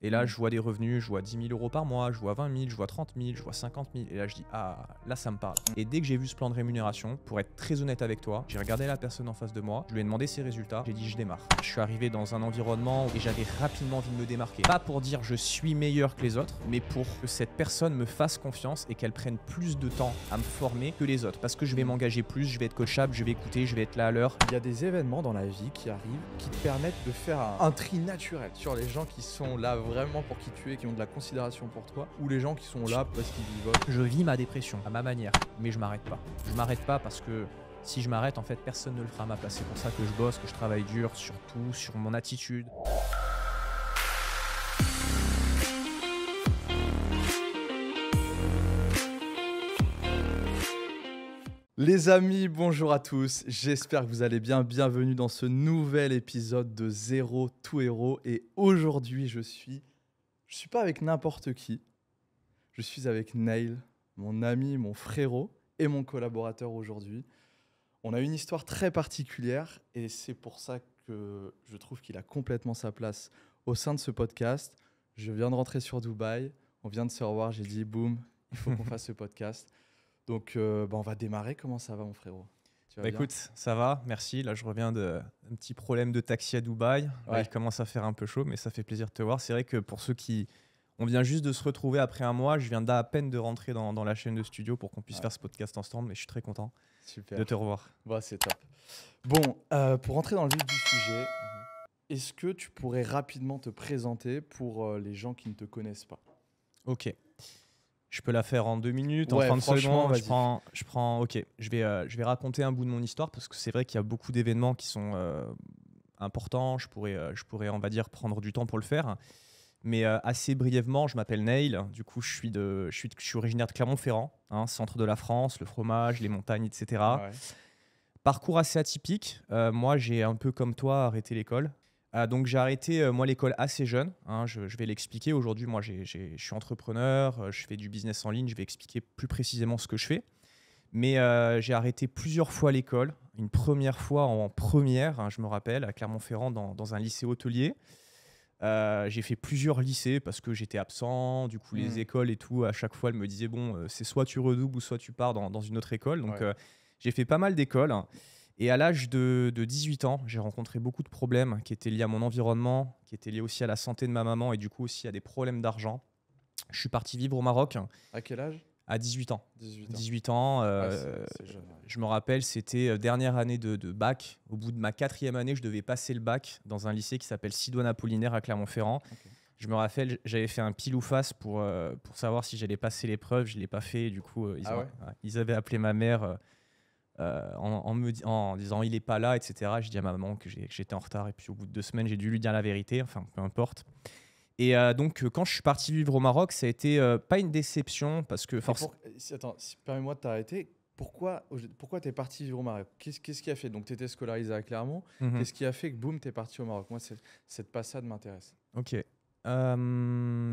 Et là, je vois des revenus, je vois 10 000 euros par mois, je vois 20 000, je vois 30 000, je vois 50 000. Et là, je dis, ah, là, ça me parle. Et dès que j'ai vu ce plan de rémunération, pour être très honnête avec toi, j'ai regardé la personne en face de moi, je lui ai demandé ses résultats, j'ai dit, je démarre. Je suis arrivé dans un environnement où j'avais rapidement envie de me démarquer. Pas pour dire je suis meilleur que les autres, mais pour que cette personne me fasse confiance et qu'elle prenne plus de temps à me former que les autres. Parce que je vais m'engager plus, je vais être coachable, je vais écouter, je vais être là à l'heure. Il y a des événements dans la vie qui arrivent, qui te permettent de faire un tri naturel sur les gens qui sont là vraiment pour qui tu es, qui ont de la considération pour toi, ou les gens qui sont là parce qu'ils vivotent. Je vis ma dépression à ma manière, mais je m'arrête pas. Je m'arrête pas parce que si je m'arrête, en fait, personne ne le fera à ma place. C'est pour ça que je bosse, que je travaille dur, surtout sur mon attitude. Les amis, bonjour à tous, j'espère que vous allez bien, bienvenue dans ce nouvel épisode de ZerotoHero. Et aujourd'hui je suis pas avec n'importe qui, je suis avec Neil, mon ami, mon frérot et mon collaborateur aujourd'hui. On a une histoire très particulière et c'est pour ça que je trouve qu'il a complètement sa place au sein de ce podcast. Je viens de rentrer sur Dubaï, on vient de se revoir, j'ai dit boum, il faut qu'on fasse ce podcast. Donc, on va démarrer. Comment ça va, mon frérot? Écoute, ça va, merci. Là, je reviens d'un petit problème de taxi à Dubaï. Ouais. Là, il commence à faire un peu chaud, mais ça fait plaisir de te voir. C'est vrai que pour ceux qui... On vient juste de se retrouver après un mois. Je viens d'à peine de rentrer dans la chaîne de studio pour qu'on puisse faire ce podcast ensemble. Mais je suis très content de te revoir. Bah, c'est top. Bon, pour rentrer dans le vif du sujet, est-ce que tu pourrais rapidement te présenter pour les gens qui ne te connaissent pas? Ok. Je peux la faire en 2 minutes, ouais, en 30 secondes. Je vais raconter un bout de mon histoire parce que c'est vrai qu'il y a beaucoup d'événements qui sont importants. Je pourrais, on va dire, prendre du temps pour le faire. Mais assez brièvement, je m'appelle Neil. Du coup, je suis originaire de Clermont-Ferrand, hein, centre de la France, le fromage, les montagnes, etc. Ouais. Parcours assez atypique. Moi, j'ai un peu comme toi arrêté l'école. Donc j'ai arrêté moi l'école assez jeune, hein, je vais l'expliquer. Aujourd'hui, moi je suis entrepreneur, je fais du business en ligne, je vais expliquer plus précisément ce que je fais. Mais j'ai arrêté plusieurs fois l'école, une première fois en première, hein, je me rappelle, à Clermont-Ferrand dans un lycée hôtelier. J'ai fait plusieurs lycées parce que j'étais absent, du coup les écoles et tout, à chaque fois elles me disaient bon, c'est soit tu redoubles ou soit tu pars dans une autre école. Donc j'ai fait pas mal d'écoles. Et à l'âge de 18 ans, j'ai rencontré beaucoup de problèmes qui étaient liés à mon environnement, qui étaient liés aussi à la santé de ma maman et du coup aussi à des problèmes d'argent. Je suis parti vivre au Maroc. À quel âge? À 18 ans. 18 ans. C'est jeune, ouais. Je me rappelle, c'était dernière année de bac. Au bout de ma 4e année, je devais passer le bac dans un lycée qui s'appelle Sidoine Apollinaire à Clermont-Ferrand. Okay. Je me rappelle, j'avais fait un pile ou face pour savoir si j'allais passer l'épreuve. Je ne l'ai pas fait. Du coup, ils avaient appelé ma mère... en disant il n'est pas là, etc. J'ai dit à ma maman que j'étais en retard et puis au bout de 2 semaines, j'ai dû lui dire la vérité, enfin peu importe. Et donc quand je suis parti vivre au Maroc, ça a été pas une déception parce que forcément... Attends, permets-moi de t'arrêter. Pourquoi tu es parti vivre au Maroc? Qu'est-ce qui a fait? Donc, tu étais scolarisé à Clermont. Qu'est-ce qui a fait que, boum, tu es parti au Maroc? Moi, cette passade m'intéresse. Ok.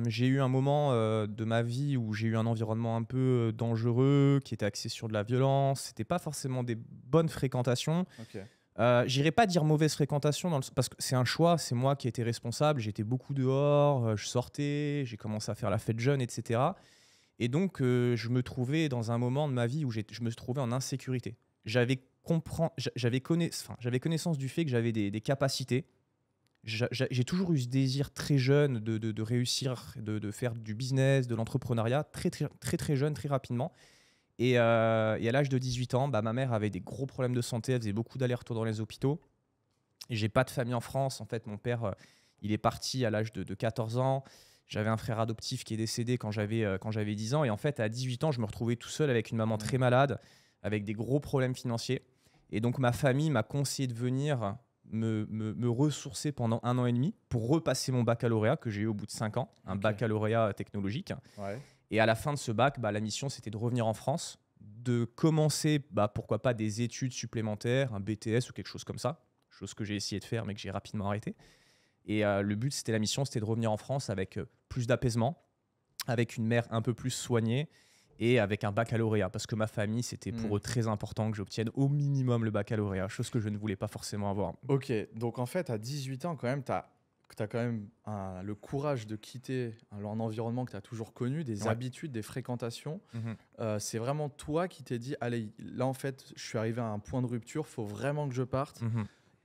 J'ai eu un moment de ma vie où j'ai eu un environnement un peu dangereux, qui était axé sur de la violence. C'était pas forcément des bonnes fréquentations. Okay. J'irai pas dire mauvaise fréquentation parce que c'est un choix, c'est moi qui ai été responsable. J'étais beaucoup dehors, je sortais, j'ai commencé à faire la fête jeune, etc. Et donc je me trouvais dans un moment de ma vie où je me trouvais en insécurité. J'avais connaissance du fait que j'avais des capacités. J'ai toujours eu ce désir très jeune de réussir, de faire du business, de l'entrepreneuriat, très jeune, très rapidement. Et à l'âge de 18 ans, ma mère avait des gros problèmes de santé, elle faisait beaucoup d'allers-retours dans les hôpitaux. J'ai pas de famille en France, en fait, mon père, il est parti à l'âge de 14 ans. J'avais un frère adoptif qui est décédé quand j'avais 10 ans. Et en fait, à 18 ans, je me retrouvais tout seul avec une maman très malade, avec des gros problèmes financiers. Et donc, ma famille m'a conseillé de venir... Me ressourcer pendant 1 an et demi pour repasser mon baccalauréat que j'ai eu au bout de 5 ans, un baccalauréat technologique. Ouais. Et à la fin de ce bac, la mission, c'était de revenir en France, de commencer, pourquoi pas, des études supplémentaires, un BTS ou quelque chose comme ça, chose que j'ai essayé de faire mais que j'ai rapidement arrêté. Et le but, c'était la mission, c'était de revenir en France avec plus d'apaisement, avec une mère un peu plus soignée et avec un baccalauréat, parce que ma famille, c'était pour eux très important que j'obtienne au minimum le baccalauréat, chose que je ne voulais pas forcément avoir. Ok, donc en fait, à 18 ans, quand même, tu as que tu as quand même le courage de quitter un environnement que tu as toujours connu, des habitudes, des fréquentations. C'est vraiment toi qui t'es dit, allez, là en fait, je suis arrivé à un point de rupture, il faut vraiment que je parte.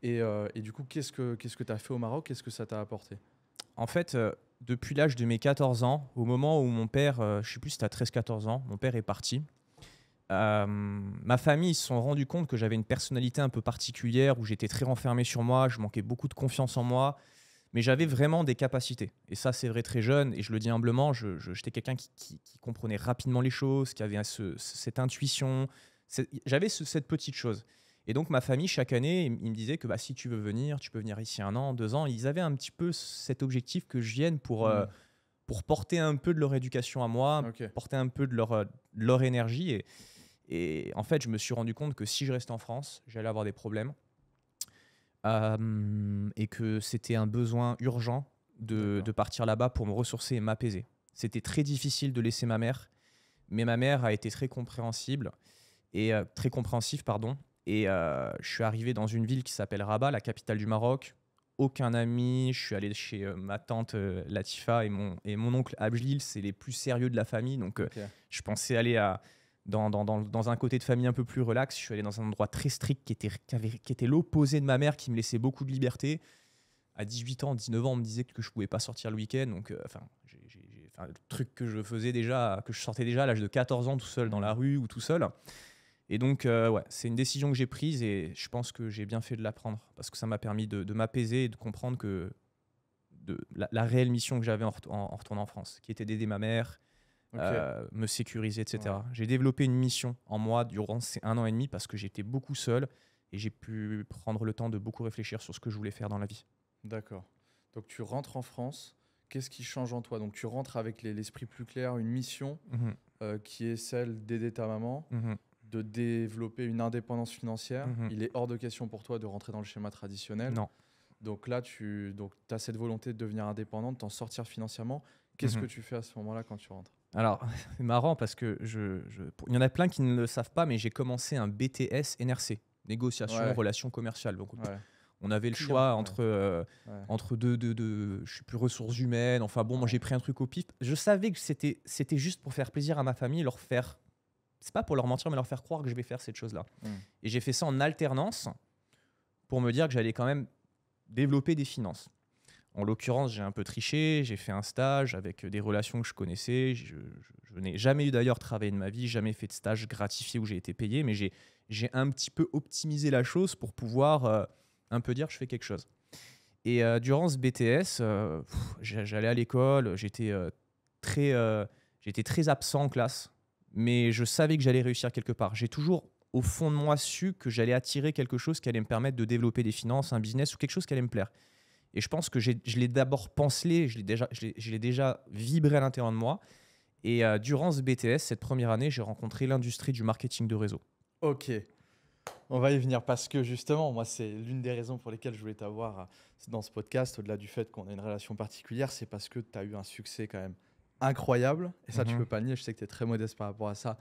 Et du coup, qu'est-ce que tu as fait au Maroc? Qu'est-ce que ça t'a apporté? En fait, depuis l'âge de mes 14 ans, au moment où mon père, je ne sais plus si c'était à 13-14 ans, mon père est parti. Ma famille se sont rendus compte que j'avais une personnalité un peu particulière, où j'étais très renfermé sur moi, je manquais beaucoup de confiance en moi, mais j'avais vraiment des capacités. Et ça, c'est vrai, très jeune, et je le dis humblement, j'étais quelqu'un qui comprenait rapidement les choses, qui avait cette intuition, j'avais cette petite chose. Et donc ma famille, chaque année, ils me disaient que si tu veux venir, tu peux venir ici 1 an, 2 ans. Ils avaient un petit peu cet objectif que je vienne pour porter un peu de leur éducation à moi, porter un peu de leur énergie. Et en fait, je me suis rendu compte que si je restais en France, j'allais avoir des problèmes et que c'était un besoin urgent de partir là-bas pour me ressourcer et m'apaiser. C'était très difficile de laisser ma mère, mais ma mère a été très compréhensible et très compréhensive, pardon. Et je suis arrivé dans une ville qui s'appelle Rabat, la capitale du Maroc. Aucun ami. Je suis allé chez ma tante Latifa et mon oncle Abjlil. C'est les plus sérieux de la famille. Donc je pensais aller dans un côté de famille un peu plus relax. Je suis allé dans un endroit très strict qui était l'opposé de ma mère, qui me laissait beaucoup de liberté. À 18 ans, 19 ans, on me disait que je ne pouvais pas sortir le week-end. Donc, le truc que je faisais déjà, que je sortais déjà à l'âge de 14 ans tout seul dans la rue ou tout seul. Et donc, c'est une décision que j'ai prise et je pense que j'ai bien fait de la prendre parce que ça m'a permis de m'apaiser et de comprendre que la réelle mission que j'avais en retournant en France, qui était d'aider ma mère, me sécuriser, etc. J'ai développé une mission en moi durant ces 1 an et demi parce que j'étais beaucoup seul et j'ai pu prendre le temps de beaucoup réfléchir sur ce que je voulais faire dans la vie. D'accord. Donc, tu rentres en France. Qu'est-ce qui change en toi? Donc, tu rentres avec l'esprit plus clair, une mission qui est celle d'aider ta maman. De développer une indépendance financière. Il est hors de question pour toi de rentrer dans le schéma traditionnel. Non. Donc là, tu as cette volonté de devenir indépendante, t'en sortir financièrement. Qu'est-ce que tu fais à ce moment-là quand tu rentres? Alors, c'est marrant parce que il y en a plein qui ne le savent pas, mais j'ai commencé un BTS NRC, négociation, relations commerciales. Donc, on avait le choix entre, entre je suis plus ressources humaines. Enfin bon, moi, j'ai pris un truc au pif. Je savais que c'était juste pour faire plaisir à ma famille, leur faire... C'est pas pour leur mentir, mais leur faire croire que je vais faire cette chose-là. Et j'ai fait ça en alternance pour me dire que j'allais quand même développer des finances. En l'occurrence, j'ai un peu triché, j'ai fait un stage avec des relations que je connaissais. Je n'ai jamais eu d'ailleurs travaillé de ma vie, jamais fait de stage gratifié où j'ai été payé, mais j'ai un petit peu optimisé la chose pour pouvoir un peu dire que je fais quelque chose. Et durant ce BTS, j'allais à l'école, j'étais très absent en classe. Mais je savais que j'allais réussir quelque part. J'ai toujours, au fond de moi, su que j'allais attirer quelque chose qui allait me permettre de développer des finances, un business ou quelque chose qui allait me plaire. Et je pense que je l'ai d'abord pensé, je l'ai déjà vibré à l'intérieur de moi. Et durant ce BTS, cette première année, j'ai rencontré l'industrie du marketing de réseau. Ok, on va y venir parce que justement, moi, c'est l'une des raisons pour lesquelles je voulais t'avoir dans ce podcast. Au-delà du fait qu'on a une relation particulière, c'est parce que tu as eu un succès quand même incroyable, et ça tu peux pas le nier, je sais que tu es très modeste par rapport à ça,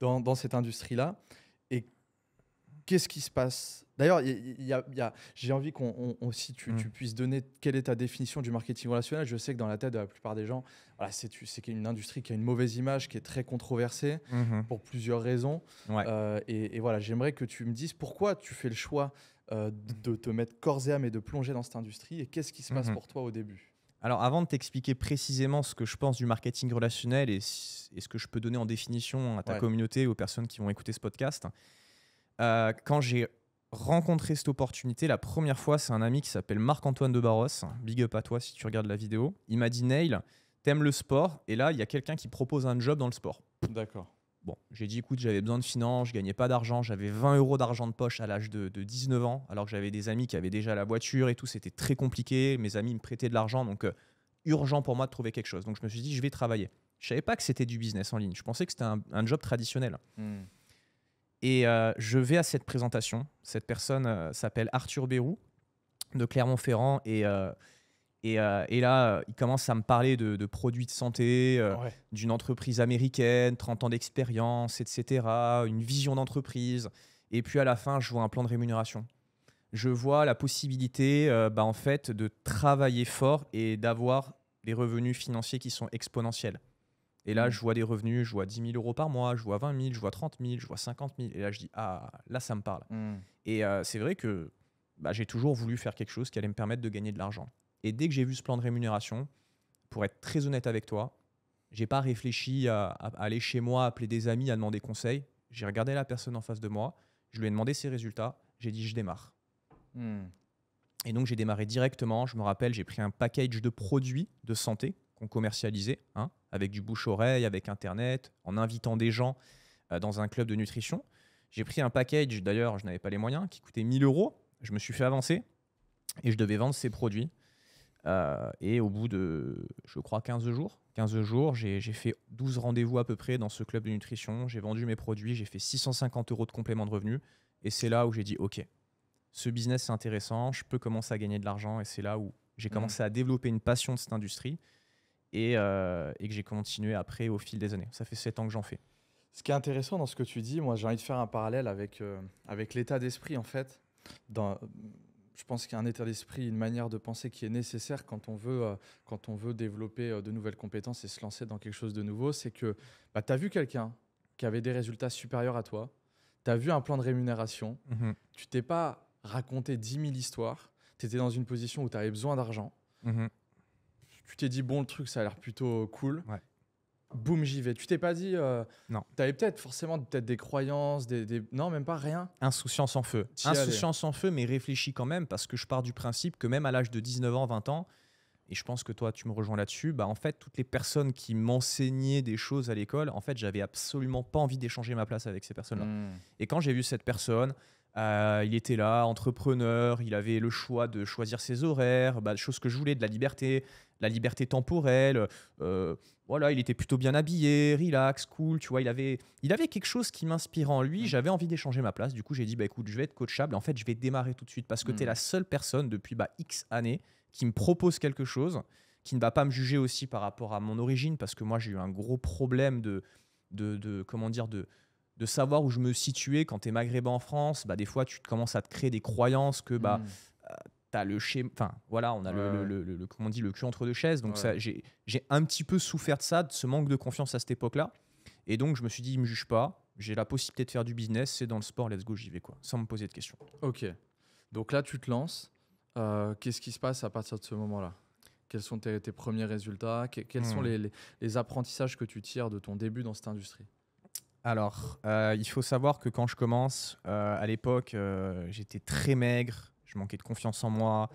dans cette industrie-là. Et qu'est-ce qui se passe? D'ailleurs, j'ai envie qu'on aussi tu puisses donner quelle est ta définition du marketing relationnel. Je sais que dans la tête de la plupart des gens, voilà, c'est une industrie qui a une mauvaise image, qui est très controversée pour plusieurs raisons. Et voilà, j'aimerais que tu me dises pourquoi tu fais le choix de te mettre corps et âme et de plonger dans cette industrie, et qu'est-ce qui se passe pour toi au début? Alors, avant de t'expliquer précisément ce que je pense du marketing relationnel et ce que je peux donner en définition à ta communauté, aux personnes qui vont écouter ce podcast, quand j'ai rencontré cette opportunité, la première fois, c'est un ami qui s'appelle Marc-Antoine de Barros. Big up à toi si tu regardes la vidéo. Il m'a dit « Neil, t'aimes le sport et là, il y a quelqu'un qui propose un job dans le sport. » D'accord. Bon, j'ai dit « Écoute, j'avais besoin de finances, je gagnais pas d'argent, j'avais 20 € d'argent de poche à l'âge de 19 ans, alors que j'avais des amis qui avaient déjà la voiture et tout, c'était très compliqué, mes amis me prêtaient de l'argent, donc urgent pour moi de trouver quelque chose. Donc je me suis dit « Je vais travailler. » Je savais pas que c'était du business en ligne, je pensais que c'était un job traditionnel. Et je vais à cette présentation, cette personne s'appelle Arthur Béroux de Clermont-Ferrand et là, il commence à me parler de produits de santé, d'une entreprise américaine, 30 ans d'expérience, etc., une vision d'entreprise. Et puis à la fin, je vois un plan de rémunération. je vois la possibilité en fait, de travailler fort et d'avoir des revenus financiers qui sont exponentiels. Et là, je vois des revenus, je vois 10 000 euros par mois, je vois 20 000, je vois 30 000, je vois 50 000. Et là, je dis, ah, là, ça me parle. Et c'est vrai que j'ai toujours voulu faire quelque chose qui allait me permettre de gagner de l'argent. Et dès que j'ai vu ce plan de rémunération, pour être très honnête avec toi, je n'ai pas réfléchi à aller chez moi, appeler des amis, à demander conseil. J'ai regardé la personne en face de moi, je lui ai demandé ses résultats, j'ai dit, je démarre. Et donc, j'ai démarré directement. Je me rappelle, j'ai pris un package de produits de santé qu'on commercialisait, hein, avec du bouche-oreille, avec Internet, en invitant des gens dans un club de nutrition. J'ai pris un package, d'ailleurs, je n'avais pas les moyens, qui coûtait 1000 euros. Je me suis fait avancer et je devais vendre ces produits. Et au bout de, je crois, 15 jours, j'ai fait 12 rendez-vous à peu près dans ce club de nutrition. J'ai vendu mes produits, j'ai fait 650 euros de complément de revenus. Et c'est là où j'ai dit, OK, ce business, c'est intéressant, je peux commencer à gagner de l'argent. Et c'est là où j'ai commencé à développer une passion de cette industrie et que j'ai continué après au fil des années. Ça fait 7 ans que j'en fais. Ce qui est intéressant dans ce que tu dis, moi, j'ai envie de faire un parallèle avec, avec l'état d'esprit, en fait. Je pense qu'il y a un état d'esprit, une manière de penser qui est nécessaire quand on veut développer de nouvelles compétences et se lancer dans quelque chose de nouveau. C'est que tu as vu quelqu'un qui avait des résultats supérieurs à toi, tu as vu un plan de rémunération, tu t'es pas raconté 10 000 histoires, tu étais dans une position où tu avais besoin d'argent, tu t'es dit, bon, le truc, ça a l'air plutôt cool. Ouais. Boum, j'y vais. Tu t'es pas dit... non. Tu avais peut-être forcément des croyances, des... Non, même pas, rien. Insouciance en feu. Insouciance en feu, mais réfléchis quand même, parce que je pars du principe que même à l'âge de 19 ans, 20 ans, et je pense que toi, tu me rejoins là-dessus, en fait, toutes les personnes qui m'enseignaient des choses à l'école, en fait, j'avais absolument pas envie d'échanger ma place avec ces personnes-là. Et quand j'ai vu cette personne... il était là, entrepreneur, il avait le choix de choisir ses horaires, chose que je voulais, de la liberté temporelle. Voilà, il était plutôt bien habillé, relax, cool, tu vois, il avait quelque chose qui m'inspirait en lui, j'avais envie d'échanger ma place. Du coup, j'ai dit, écoute, je vais être coachable, en fait, je vais démarrer tout de suite parce que tu es la seule personne depuis X années qui me propose quelque chose, qui ne va pas me juger aussi par rapport à mon origine, parce que moi, j'ai eu un gros problème de savoir où je me situais quand tu es maghrébin en France. Des fois, tu commences à te créer des croyances que tu as le schéma. Enfin, voilà, on a comment on dit, le cul entre deux chaises. Donc, j'ai un petit peu souffert de ça, de ce manque de confiance à cette époque-là. Et donc, je me suis dit, il ne me juge pas. J'ai la possibilité de faire du business. C'est dans le sport, let's go, j'y vais, quoi, sans me poser de questions. OK. Donc là, tu te lances. Qu'est-ce qui se passe à partir de ce moment-là? Quels sont tes premiers résultats? Quels sont les apprentissages que tu tires de ton début dans cette industrie? Alors, il faut savoir que quand je commence, à l'époque, j'étais très maigre, je manquais de confiance en moi.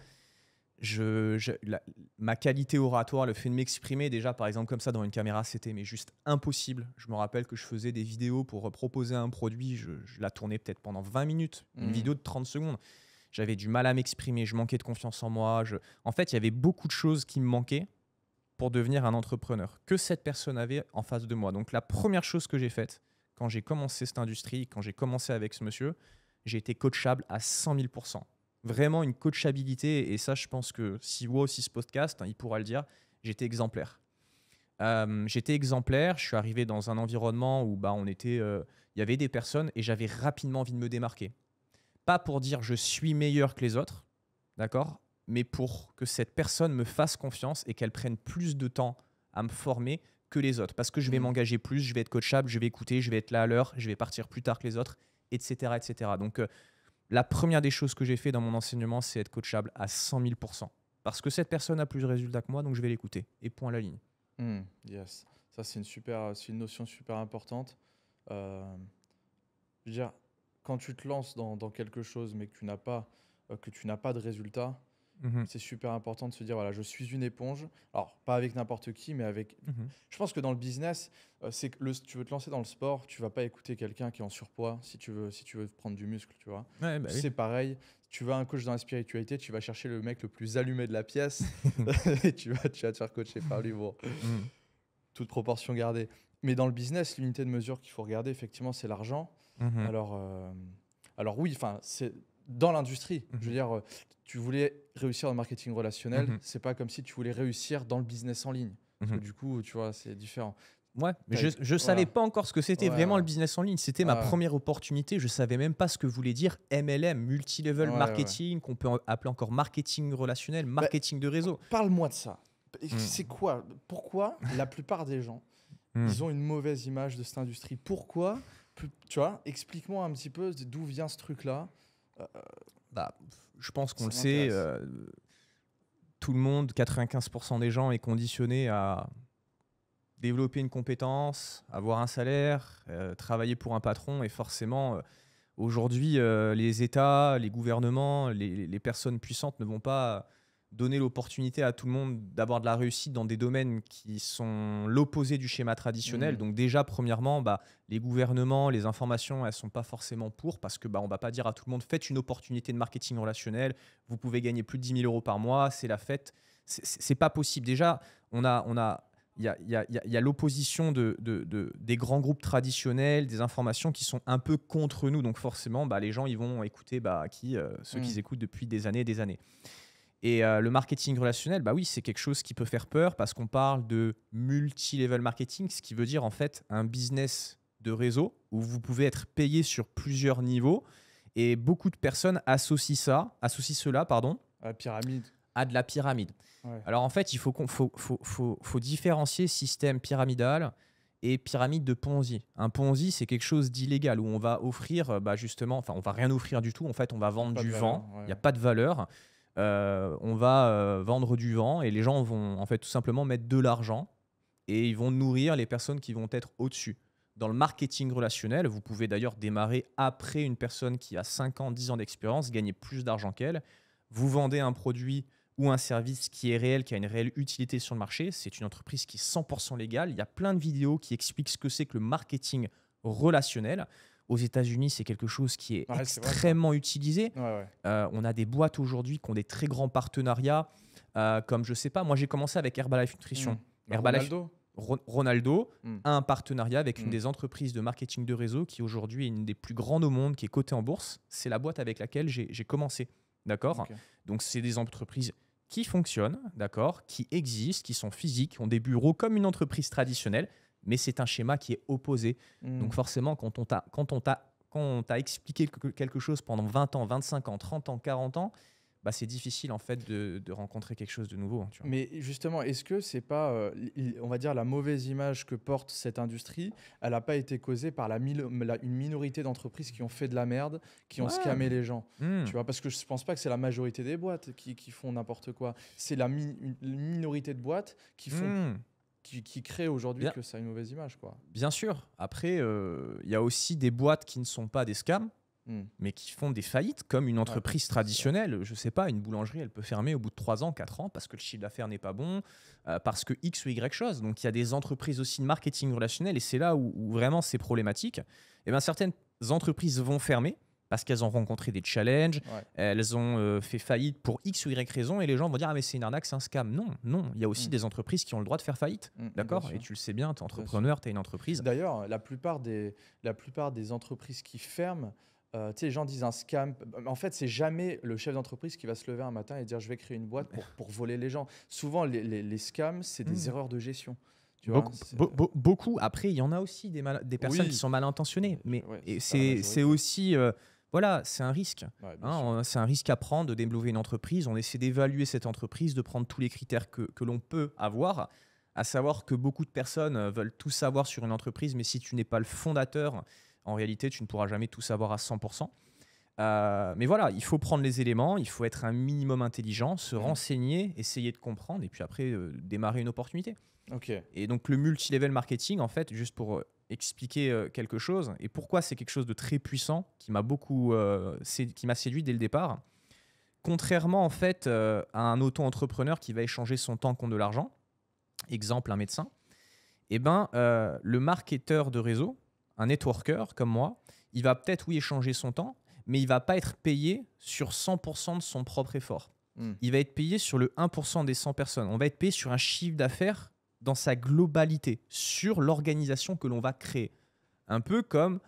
Ma qualité oratoire, le fait de m'exprimer déjà, par exemple, comme ça dans une caméra, c'était juste impossible. Je me rappelle que je faisais des vidéos pour proposer un produit, je la tournais peut-être pendant 20 minutes, une vidéo de 30 secondes. J'avais du mal à m'exprimer, je manquais de confiance en moi. En fait, il y avait beaucoup de choses qui me manquaient pour devenir un entrepreneur que cette personne avait en face de moi. Donc, la première chose que j'ai faite, quand j'ai commencé cette industrie, quand j'ai commencé avec ce monsieur, j'ai été coachable à 100 000%. Vraiment une coachabilité. Et ça, je pense que si vous aussi ce podcast, il pourra le dire, j'étais exemplaire. Je suis arrivé dans un environnement où il y avait des personnes et j'avais rapidement envie de me démarquer. Pas pour dire je suis meilleur que les autres, d'accord, mais pour que cette personne me fasse confiance et qu'elle prenne plus de temps à me former que les autres, parce que je vais m'engager plus, je vais être coachable, je vais écouter, je vais être là à l'heure, je vais partir plus tard que les autres, etc. etc. Donc, la première des choses que j'ai fait dans mon enseignement, c'est être coachable à 100 000%. Parce que cette personne a plus de résultats que moi, donc je vais l'écouter. Et point à la ligne. Yes. Ça, c'est une notion super importante. Je veux dire, quand tu te lances dans quelque chose, mais que tu n'as pas de résultats, c'est super important de se dire, voilà, je suis une éponge. Alors, pas avec n'importe qui, mais avec... Je pense que dans le business, c'est que si tu veux te lancer dans le sport, tu ne vas pas écouter quelqu'un qui est en surpoids si tu veux prendre du muscle, tu vois. Ouais, bah oui. C'est pareil, tu vas à un coach dans la spiritualité, tu vas chercher le mec le plus allumé de la pièce et tu vas te faire coacher par lui. Bon. Toute proportion gardée. Mais dans le business, l'unité de mesure qu'il faut regarder, effectivement, c'est l'argent. Alors oui, enfin, c'est... Dans l'industrie, je veux dire, tu voulais réussir dans le marketing relationnel, c'est pas comme si tu voulais réussir dans le business en ligne. Parce que du coup, tu vois, c'est différent. Ouais, mais je savais pas encore ce que c'était vraiment le business en ligne. C'était ma première opportunité. Je savais même pas ce que voulait dire MLM, multilevel marketing, qu'on peut appeler encore marketing relationnel, marketing de réseau. Parle-moi de ça. C'est quoi? Pourquoi la plupart des gens, ils ont une mauvaise image de cette industrie? Pourquoi? Tu vois, explique-moi un petit peu d'où vient ce truc-là. Je pense qu'on le sait. Tout le monde, 95% des gens, est conditionné à développer une compétence, avoir un salaire, travailler pour un patron. Et forcément, aujourd'hui, les États, les gouvernements, les personnes puissantes ne vont pas donner l'opportunité à tout le monde d'avoir de la réussite dans des domaines qui sont l'opposé du schéma traditionnel. Donc déjà, premièrement, les gouvernements, les informations, elles sont pas forcément pour, parce que on va pas dire à tout le monde « faites une opportunité de marketing relationnel, vous pouvez gagner plus de 10 000 euros par mois, c'est la fête ». C'est pas possible. Déjà, il y a l'opposition des grands groupes traditionnels, des informations qui sont un peu contre nous. Donc forcément, les gens ils vont écouter ceux qu'ils écoutent depuis des années et des années. Et le marketing relationnel, oui, c'est quelque chose qui peut faire peur parce qu'on parle de multi-level marketing, ce qui veut dire en fait un business de réseau où vous pouvez être payé sur plusieurs niveaux. Et beaucoup de personnes associent cela à la pyramide. À de la pyramide. Ouais. Alors en fait, il faut différencier système pyramidal et pyramide de Ponzi. Un Ponzi, c'est quelque chose d'illégal où on va offrir, justement, enfin, on va rien offrir du tout. En fait, on va vendre du vent. Il n'y a pas de valeur. On va vendre du vent et les gens vont en fait tout simplement mettre de l'argent et ils vont nourrir les personnes qui vont être au-dessus. Dans le marketing relationnel, vous pouvez d'ailleurs démarrer après une personne qui a 5 ans, 10 ans d'expérience, gagner plus d'argent qu'elle. Vous vendez un produit ou un service qui est réel, qui a une réelle utilité sur le marché. C'est une entreprise qui est 100% légale. Il y a plein de vidéos qui expliquent ce que c'est que le marketing relationnel. Aux États-Unis, c'est quelque chose qui est extrêmement utilisé. On a des boîtes aujourd'hui qui ont des très grands partenariats, comme je sais pas. Moi, j'ai commencé avec Herbalife Nutrition. Herbalife, Ronaldo a un partenariat avec une des entreprises de marketing de réseau qui aujourd'hui est une des plus grandes au monde, qui est cotée en bourse. C'est la boîte avec laquelle j'ai commencé. D'accord. Donc, c'est des entreprises qui fonctionnent, d'accord, qui existent, qui sont physiques, qui ont des bureaux comme une entreprise traditionnelle. Mais c'est un schéma qui est opposé. Donc forcément, quand on t'a expliqué quelque chose pendant 20 ans, 25 ans, 30 ans, 40 ans, c'est difficile en fait de rencontrer quelque chose de nouveau. Tu vois. Mais justement, est-ce que c'est pas, on va dire, la mauvaise image que porte cette industrie, elle n'a pas été causée par une minorité d'entreprises qui ont fait de la merde, qui ont scammé les gens, tu vois, parce que je ne pense pas que c'est la majorité des boîtes qui font n'importe quoi. C'est une minorité de boîtes qui font... Qui crée aujourd'hui que ça a une mauvaise image, quoi. Bien sûr. Après, il y a aussi des boîtes qui ne sont pas des scams, mais qui font des faillites, comme une entreprise traditionnelle. Je ne sais pas, une boulangerie, elle peut fermer au bout de 3 ans, 4 ans, parce que le chiffre d'affaires n'est pas bon, parce que X ou Y chose. Donc, il y a des entreprises aussi de marketing relationnel, et c'est là où vraiment c'est problématique. Et bien, certaines entreprises vont fermer, parce qu'elles ont rencontré des challenges, elles ont fait faillite pour X ou Y raison, et les gens vont dire « Ah mais c'est une arnaque, c'est un scam ». Non, non, il y a aussi des entreprises qui ont le droit de faire faillite, d'accord? Et tu le sais bien, tu es entrepreneur, tu as une entreprise. D'ailleurs, la plupart des entreprises qui ferment, tu sais, les gens disent un scam. En fait, c'est jamais le chef d'entreprise qui va se lever un matin et dire « Je vais créer une boîte pour voler les gens ». Souvent, les scams, c'est des erreurs de gestion. Beaucoup. Après, il y en a aussi des personnes qui sont mal intentionnées, mais c'est aussi… Voilà, c'est un risque. C'est un risque à prendre de développer une entreprise. On essaie d'évaluer cette entreprise, de prendre tous les critères que l'on peut avoir, à savoir que beaucoup de personnes veulent tout savoir sur une entreprise, mais si tu n'es pas le fondateur, en réalité, tu ne pourras jamais tout savoir à 100%. Mais voilà, il faut prendre les éléments, il faut être un minimum intelligent, se renseigner, essayer de comprendre et puis après démarrer une opportunité. Et donc le multilevel marketing, en fait, juste pour expliquer quelque chose et pourquoi c'est quelque chose de très puissant qui m'a beaucoup séduit dès le départ. Contrairement en fait à un auto-entrepreneur qui va échanger son temps contre de l'argent, exemple un médecin, et le marketeur de réseau, un networker comme moi, il va peut-être échanger son temps, mais il va pas être payé sur 100% de son propre effort. Il va être payé sur le 1% des 100 personnes. On va être payé sur un chiffre d'affaires dans sa globalité, sur l'organisation que l'on va créer. Un peu comme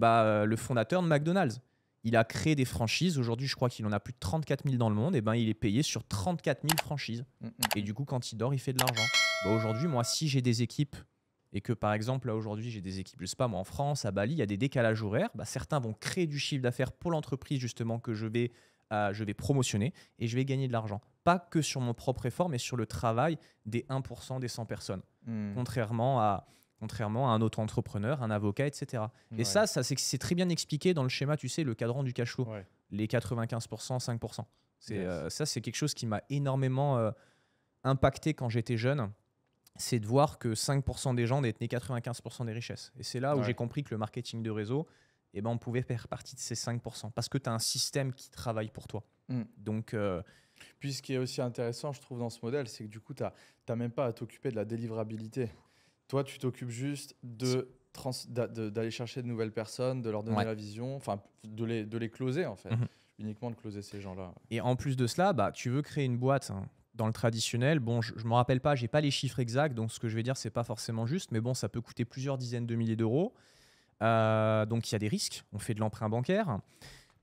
le fondateur de McDonald's. Il a créé des franchises. Aujourd'hui, je crois qu'il en a plus de 34 000 dans le monde. Et il est payé sur 34 000 franchises. Et du coup, quand il dort, il fait de l'argent. Aujourd'hui, moi, si j'ai des équipes et que par exemple là aujourd'hui j'ai des équipes, je sais pas moi en France, à Bali, il y a des décalages horaires, bah, certains vont créer du chiffre d'affaires pour l'entreprise justement que je vais promotionner et je vais gagner de l'argent. Pas que sur mon propre effort, mais sur le travail des 1% des 100 personnes, contrairement à un autre entrepreneur, un avocat, etc. Ouais. Et ça c'est très bien expliqué dans le schéma, tu sais, le cadran du cash flow, ouais. Les 95%, 5%. Yes. Ça, c'est quelque chose qui m'a énormément impacté quand j'étais jeune. C'est de voir que 5% des gens détenaient 95% des richesses. Et c'est là où j'ai compris que le marketing de réseau, eh ben, on pouvait faire partie de ces 5%. Parce que tu as un système qui travaille pour toi. Donc, puis, ce qui est aussi intéressant, je trouve, dans ce modèle, c'est que du coup, tu n'as même pas à t'occuper de la délivrabilité. Toi, tu t'occupes juste de... d'aller chercher de nouvelles personnes, de leur donner la vision, enfin de les closer en fait, uniquement de closer ces gens-là. Et en plus de cela, bah, tu veux créer une boîte dans le traditionnel. Bon, je ne m'en rappelle pas, je n'ai pas les chiffres exacts, donc ce que je vais dire, ce n'est pas forcément juste, mais bon, ça peut coûter plusieurs dizaines de milliers d'euros. Donc, il y a des risques. On fait de l'emprunt bancaire.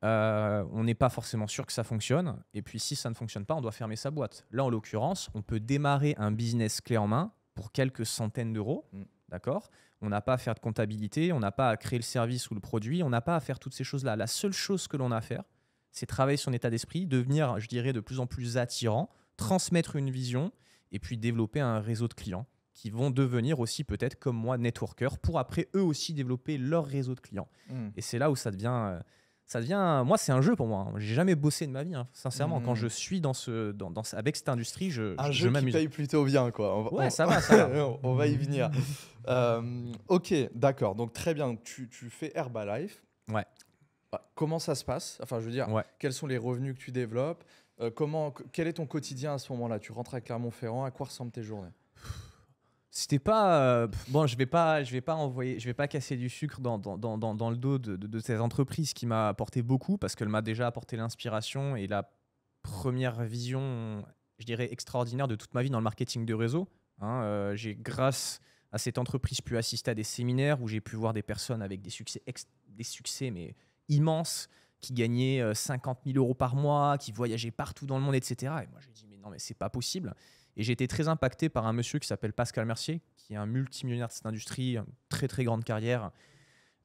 On n'est pas forcément sûr que ça fonctionne. Et puis, si ça ne fonctionne pas, on doit fermer sa boîte. Là, en l'occurrence, on peut démarrer un business clé en main pour quelques centaines d'euros. D'accord ? On n'a pas à faire de comptabilité, on n'a pas à créer le service ou le produit, on n'a pas à faire toutes ces choses-là. La seule chose que l'on a à faire, c'est travailler son état d'esprit, devenir, je dirais, de plus en plus attirant, transmettre une vision et puis développer un réseau de clients qui vont devenir aussi peut-être comme moi networkers pour après eux aussi développer leur réseau de clients. Et c'est là où ça devient moi, c'est un jeu pour moi. J'ai jamais bossé de ma vie, hein. Sincèrement. Quand je suis avec cette industrie, je m'amuse. Un jeu qui paye plutôt bien, quoi. Ouais, ça va. On va y venir. Ok, d'accord. Donc, très bien. Tu fais Herbalife. Ouais. Bah, comment ça se passe? Enfin, je veux dire, quels sont les revenus que tu développes? Quel est ton quotidien à ce moment-là? Tu rentres à Clermont-Ferrand. À quoi ressemblent tes journées? C'était pas bon, je vais pas casser du sucre dans le dos de cette entreprise qui m'a apporté beaucoup, parce qu'elle m'a déjà apporté l'inspiration et la première vision, je dirais, extraordinaire de toute ma vie dans le marketing de réseau, hein. J'ai, grâce à cette entreprise, pu assister à des séminaires où j'ai pu voir des personnes avec des succès mais immenses, qui gagnaient 50 000 euros par mois, qui voyageaient partout dans le monde, etc. Et moi j'ai dit mais non, mais c'est pas possible. Et j'ai été très impacté par un monsieur qui s'appelle Pascal Mercier, qui est un multimillionnaire de cette industrie, une très très grande carrière,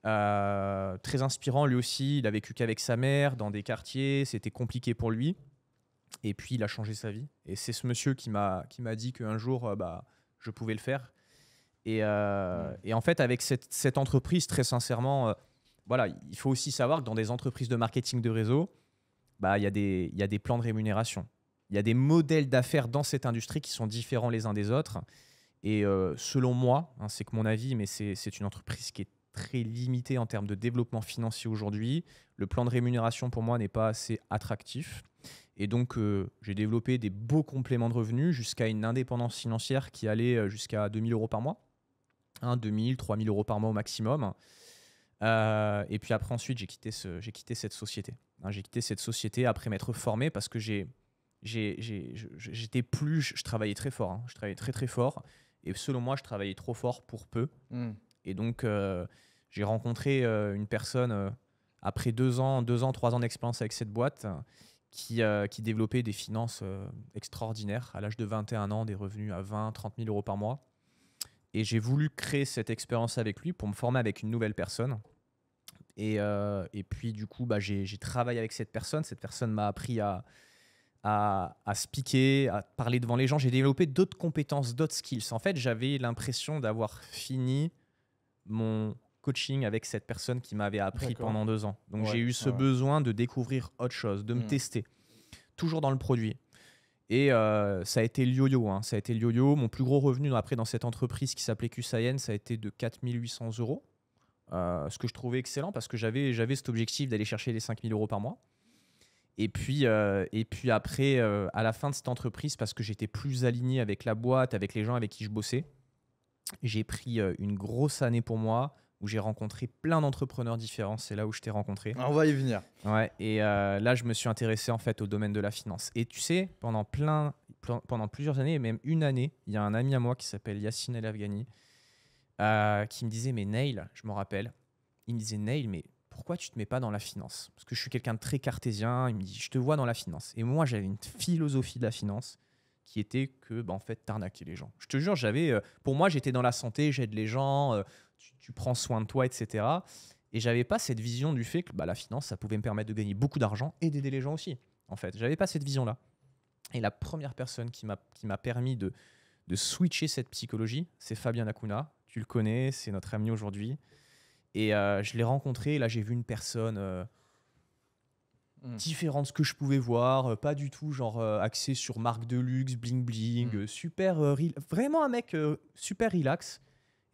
très inspirant lui aussi. Il a vécu qu'avec sa mère, dans des quartiers, c'était compliqué pour lui. Et puis il a changé sa vie. Et c'est ce monsieur qui m'a dit qu'un jour, bah, je pouvais le faire. Et en fait, avec cette entreprise, très sincèrement, voilà, il faut aussi savoir que dans des entreprises de marketing de réseau, bah, il y a des plans de rémunération. Il y a des modèles d'affaires dans cette industrie qui sont différents les uns des autres. Et selon moi, hein, c'est que mon avis, mais c'est une entreprise qui est très limitée en termes de développement financier aujourd'hui. Le plan de rémunération, pour moi, n'est pas assez attractif. Et donc, j'ai développé des beaux compléments de revenus jusqu'à une indépendance financière qui allait jusqu'à 2000 euros par mois. Hein, 2000, 3000 euros par mois au maximum. Et puis après, ensuite, j'ai quitté cette société. Hein, j'ai quitté cette société après m'être formé, parce que je travaillais très fort, hein. Je travaillais très très fort, et selon moi je travaillais trop fort pour peu. Et donc j'ai rencontré une personne après 3 ans d'expérience avec cette boîte, qui développait des finances extraordinaires à l'âge de 21 ans, des revenus à 20 30 000 euros par mois. Et j'ai voulu créer cette expérience avec lui pour me former avec une nouvelle personne. Et puis du coup, bah, j'ai travaillé avec cette personne. Cette personne m'a appris à se piquer, à parler devant les gens. J'ai développé d'autres compétences, d'autres skills. En fait, j'avais l'impression d'avoir fini mon coaching avec cette personne qui m'avait appris pendant 2 ans. Donc, j'ai eu ce besoin de découvrir autre chose, de me tester, toujours dans le produit. Et ça a été le yo-yo, hein. Ça a été le yo-yo. Mon plus gros revenu après dans cette entreprise qui s'appelait QSciences, ça a été de 4800 euros. Ce que je trouvais excellent, parce que j'avais cet objectif d'aller chercher les 5000 euros par mois. Et puis après, à la fin de cette entreprise, parce que j'étais plus aligné avec la boîte, avec les gens avec qui je bossais, j'ai pris une grosse année pour moi, où j'ai rencontré plein d'entrepreneurs différents. C'est là où je t'ai rencontré. On va y venir. Ouais, et là, je me suis intéressé en fait au domaine de la finance. Et tu sais, pendant plusieurs années, même une année, il y a un ami à moi qui s'appelle Yassine El Afghani, qui me disait, mais Neil, je m'en rappelle, il me disait, Neil, mais pourquoi tu ne te mets pas dans la finance? Parce que je suis quelqu'un de très cartésien. Il me dit, je te vois dans la finance. Et moi, j'avais une philosophie de la finance qui était que, bah, en fait, t'arnaquer les gens. Je te jure, j'avais, pour moi, j'étais dans la santé, j'aide les gens, tu prends soin de toi, etc. Et j'avais pas cette vision du fait que bah, la finance, ça pouvait me permettre de gagner beaucoup d'argent et d'aider les gens aussi. En fait, j'avais pas cette vision-là. Et la première personne qui m'a permis de switcher cette psychologie, c'est Fabien Akuna. Tu le connais, c'est notre ami aujourd'hui. Et je l'ai rencontré. Et là, j'ai vu une personne différente de ce que je pouvais voir. Pas du tout genre axé sur marque de luxe, bling bling, super vraiment un mec super relax.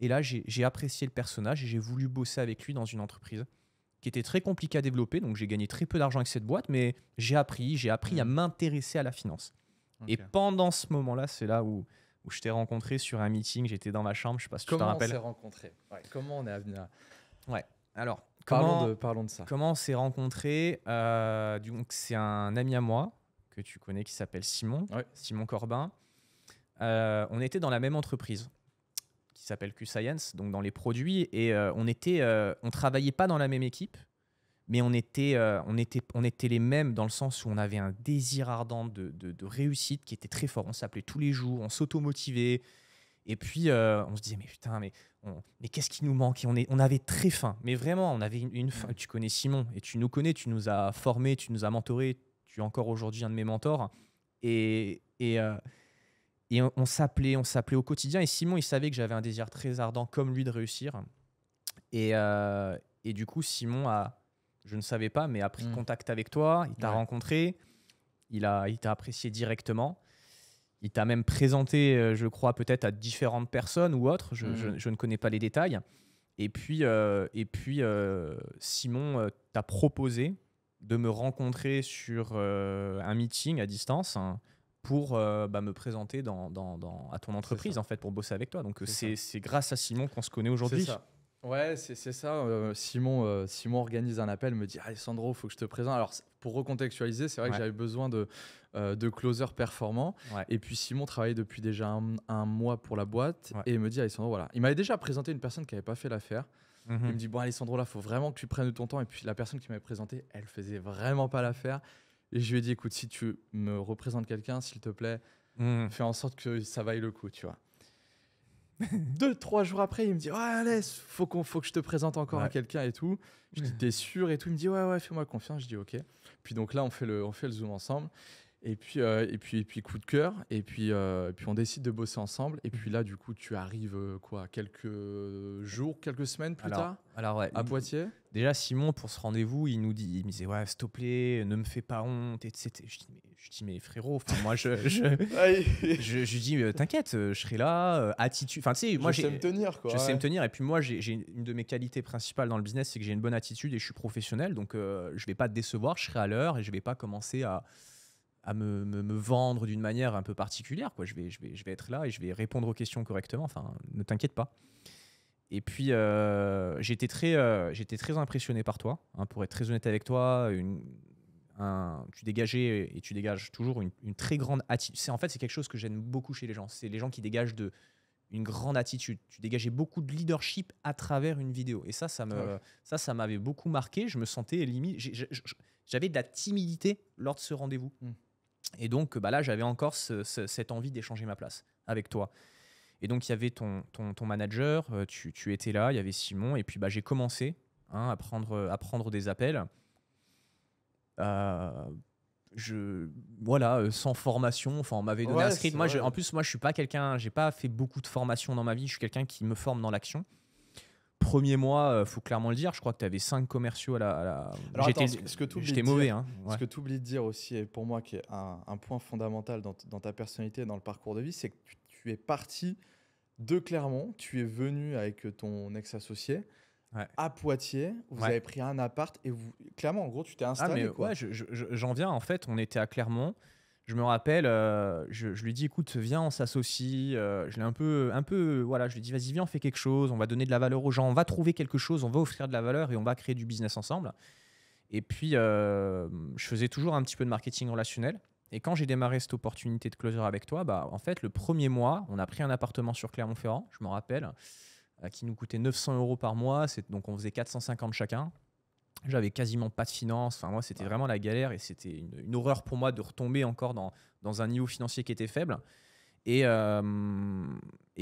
Et là, j'ai apprécié le personnage et j'ai voulu bosser avec lui dans une entreprise qui était très compliquée à développer. Donc, j'ai gagné très peu d'argent avec cette boîte, mais j'ai appris à m'intéresser à la finance. Okay. Et pendant ce moment-là, c'est là où je t'ai rencontré sur un meeting. J'étais dans ma chambre, je ne sais pas si tu te rappelles. Comment on s'est rencontrés? Ouais, comment on est venu à... Ouais, alors, parlons de ça. Comment on s'est rencontrés? Donc, c'est un ami à moi que tu connais qui s'appelle Simon, ouais. Simon Corbin. On était dans la même entreprise qui s'appelle QSciences, donc dans les produits, et on travaillait pas dans la même équipe, mais on était les mêmes dans le sens où on avait un désir ardent de réussite qui était très fort. On s'appelait tous les jours, on s'automotivait, et puis on se disait mais putain, mais qu'est-ce qui nous manque? Et on avait très faim, mais vraiment on avait une faim. Tu connais Simon et tu nous connais, tu nous as formés, tu nous as mentorés, tu es encore aujourd'hui un de mes mentors, et on s'appelait au quotidien. Et Simon, il savait que j'avais un désir très ardent comme lui de réussir. Et du coup, Simon a, je ne savais pas, mais a pris contact avec toi. Il t'a rencontré. Il t'a apprécié directement. Il t'a même présenté, je crois, peut-être à différentes personnes ou autres. Je ne connais pas les détails. Et puis Simon t'a proposé de me rencontrer sur un meeting à distance, hein, pour me présenter à ton entreprise, en fait, pour bosser avec toi. Donc, c'est grâce à Simon qu'on se connaît aujourd'hui. C'est ça. Ouais, c'est ça. Simon organise un appel, me dit « Alessandro, il faut que je te présente ». Alors, pour recontextualiser, c'est vrai que j'avais besoin de closer performant. Ouais. Et puis, Simon travaillait depuis déjà un mois pour la boîte et il me dit « Alessandro, voilà ». Il m'avait déjà présenté une personne qui n'avait pas fait l'affaire. Il me dit « Bon, Alessandro, là, il faut vraiment que tu prennes de ton temps ». Et puis, la personne qui m'avait présenté, elle ne faisait vraiment pas l'affaire. Et je lui ai dit, écoute, si tu me représentes quelqu'un, s'il te plaît, fais en sorte que ça vaille le coup, tu vois. 2-3 jours après, il me dit, ouais, Alès, faut que je te présente encore à quelqu'un et tout. Je dis, t'es sûr et tout. Il me dit, ouais, fais-moi confiance. Je dis, ok. Puis donc là, on fait le zoom ensemble. Et puis coup de cœur. Et puis on décide de bosser ensemble. Et puis là, du coup, tu arrives quoi, quelques jours, quelques semaines plus tard, à Poitiers. Déjà, Simon, pour ce rendez-vous, il me disait, ouais, s'il te plaît, ne me fais pas honte, etc. Je dis, mais frérot, moi, je dis, t'inquiète, je serai là, attitude. Enfin, tu sais, moi, je sais me tenir, quoi. Je sais me tenir. Et puis, moi, j'ai une de mes qualités principales dans le business, c'est que j'ai une bonne attitude et je suis professionnel. Donc, je vais pas te décevoir, je serai à l'heure et je vais pas commencer à me vendre d'une manière un peu particulière, quoi. Je vais être là et je vais répondre aux questions correctement. Enfin, ne t'inquiète pas. Et puis, j'étais très impressionné par toi. Hein, pour être très honnête avec toi, tu dégageais et tu dégages toujours une très grande attitude. En fait, c'est quelque chose que j'aime beaucoup chez les gens. C'est les gens qui dégagent une grande attitude. Tu dégageais beaucoup de leadership à travers une vidéo. Et ça m'avait beaucoup marqué. Je me sentais limite. J'avais de la timidité lors de ce rendez-vous. Et donc, bah là, j'avais encore cette envie d'échanger ma place avec toi. Et donc, il y avait ton manager, tu étais là, il y avait Simon. Et puis, bah, j'ai commencé à prendre des appels. Sans formation. Enfin, on m'avait donné un script. Moi, en plus, je ne suis pas quelqu'un, je n'ai pas fait beaucoup de formation dans ma vie. Je suis quelqu'un qui me forme dans l'action. Premier mois, il faut clairement le dire, je crois que tu avais 5 commerciaux à la... J'étais mauvais. Hein. Ouais. Ce que tu oublies de dire aussi, et pour moi, qui est un point fondamental dans ta personnalité et dans le parcours de vie, c'est que tu es parti de Clermont, tu es venu avec ton ex-associé à Poitiers, vous avez pris un appart et clairement, en gros, tu t'es installé. Ouais, j'en viens, en fait, on était à Clermont. Je me rappelle, je lui dis, écoute, viens, on s'associe. Je l'ai un peu, voilà, je lui dis, vas-y, viens, on fait quelque chose. On va donner de la valeur aux gens, on va trouver quelque chose, on va offrir de la valeur et on va créer du business ensemble. Et puis, je faisais toujours un petit peu de marketing relationnel. Et quand j'ai démarré cette opportunité de closure avec toi, bah, en fait, le premier mois, on a pris un appartement sur Clermont-Ferrand, je me rappelle, qui nous coûtait 900 euros par mois. Donc, on faisait 450 chacun. J'avais quasiment pas de finances. Enfin, moi, c'était vraiment la galère et c'était une horreur pour moi de retomber encore dans un niveau financier qui était faible. Et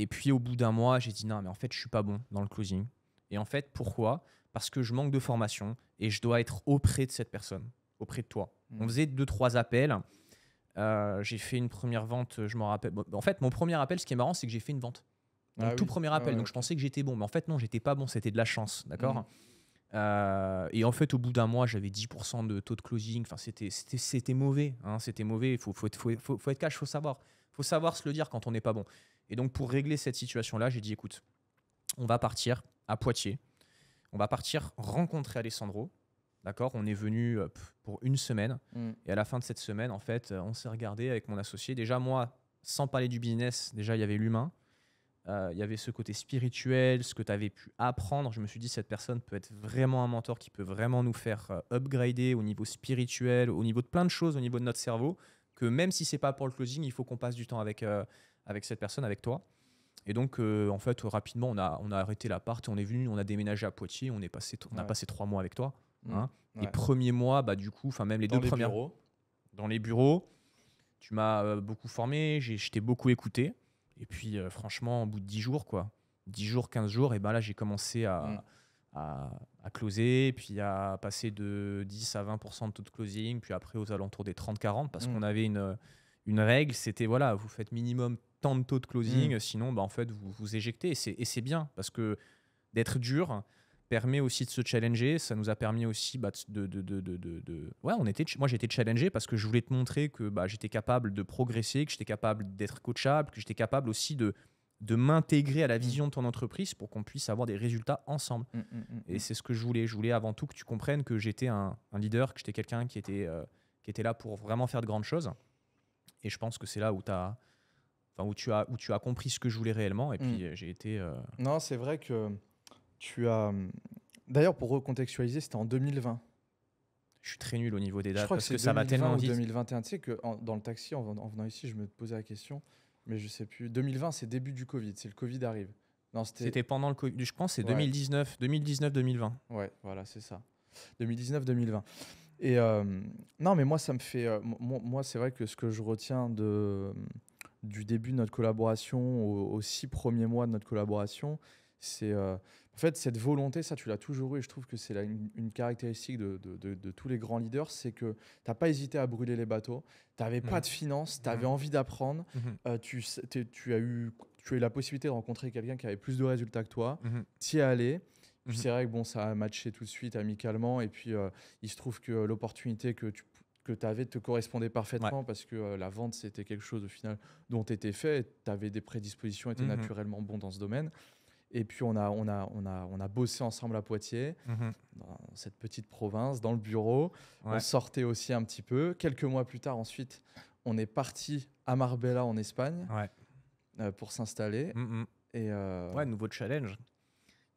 puis, au bout d'un mois, j'ai dit non, mais en fait, je suis pas bon dans le closing. Et en fait, pourquoi? Parce que je manque de formation et je dois être auprès de cette personne, auprès de toi. On faisait 2-3 appels. J'ai fait une première vente, je m'en rappelle. Bon, en fait, mon premier appel, ce qui est marrant, c'est que j'ai fait une vente. Mon tout premier appel. Donc, je pensais que j'étais bon. Mais en fait, non, j'étais pas bon. C'était de la chance, d'accord? Et en fait, au bout d'un mois, j'avais 10% de taux de closing. Enfin, c'était mauvais. Hein, c'était mauvais. Faut être cash, faut savoir. Faut savoir se le dire quand on n'est pas bon. Et donc, pour régler cette situation-là, j'ai dit, écoute, on va partir à Poitiers. On va partir rencontrer Alessandro. D'accord, on est venu pour une semaine. Et à la fin de cette semaine, en fait, on s'est regardé avec mon associé. Déjà, moi, sans parler du business, déjà, il y avait l'humain. Il y avait ce côté spirituel, ce que tu avais pu apprendre. Je me suis dit, cette personne peut être vraiment un mentor qui peut vraiment nous faire upgrader au niveau spirituel, au niveau de plein de choses, au niveau de notre cerveau, que même si ce n'est pas pour le closing, il faut qu'on passe du temps avec cette personne, avec toi. Et donc, en fait, rapidement, on a arrêté l'appart, on est venu, on a déménagé à Poitiers, on a passé 3 mois avec toi. Hein. Les premiers mois, bah, du coup, enfin même les deux premiers bureaux. Dans les bureaux, tu m'as beaucoup formé, je t'ai beaucoup écouté. Et puis, franchement, au bout de 10 jours, quoi, 10 jours, 15 jours, et ben là, j'ai commencé à closer, et puis à passer de 10 à 20% de taux de closing, puis après aux alentours des 30-40, parce qu'on avait une règle, c'était voilà, vous faites minimum tant de taux de closing, sinon, bah, en fait, vous vous éjectez. Et c'est bien, parce que d'être dur permet aussi de se challenger, ça nous a permis aussi moi j'étais challengé parce que je voulais te montrer que bah, j'étais capable de progresser, que j'étais capable d'être coachable, que j'étais capable aussi de m'intégrer à la vision de ton entreprise pour qu'on puisse avoir des résultats ensemble. Et c'est ce que je voulais. Je voulais avant tout que tu comprennes que j'étais un leader, que j'étais quelqu'un qui était là pour vraiment faire de grandes choses. Et je pense que c'est là où tu as compris ce que je voulais réellement. Et puis j'ai été… Non, c'est vrai que… D'ailleurs, pour recontextualiser, c'était en 2020. Je suis très nul au niveau des dates parce que ça va tellement vite. 2021, tu sais que dans le taxi, en venant ici, je me posais la question, mais je sais plus. 2020, c'est début du Covid, c'est le Covid arrive. C'était pendant le Covid, je pense, c'est 2019, 2019-2020. Ouais, voilà, c'est ça. 2019-2020. Et non, mais moi, ça me fait. Moi, c'est vrai que ce que je retiens du début de notre collaboration aux 6 premiers mois de notre collaboration, c'est en fait cette volonté, ça tu l'as toujours eu, et je trouve que c'est une caractéristique de tous les grands leaders, c'est que tu n'as pas hésité à brûler les bateaux, tu n'avais pas de finances, tu avais envie d'apprendre, tu as eu la possibilité de rencontrer quelqu'un qui avait plus de résultats que toi, tu y es allé, c'est vrai que bon, ça a matché tout de suite amicalement, et puis il se trouve que l'opportunité que tu avais te correspondait parfaitement parce que la vente, c'était quelque chose au final dont tu étais fait, tu avais des prédispositions, tu étais naturellement bon dans ce domaine. Et puis, on a bossé ensemble à Poitiers, dans cette petite province, dans le bureau. Ouais. On sortait aussi un petit peu. Quelques mois plus tard, ensuite, on est parti à Marbella, en Espagne, pour s'installer. Ouais, nouveau challenge.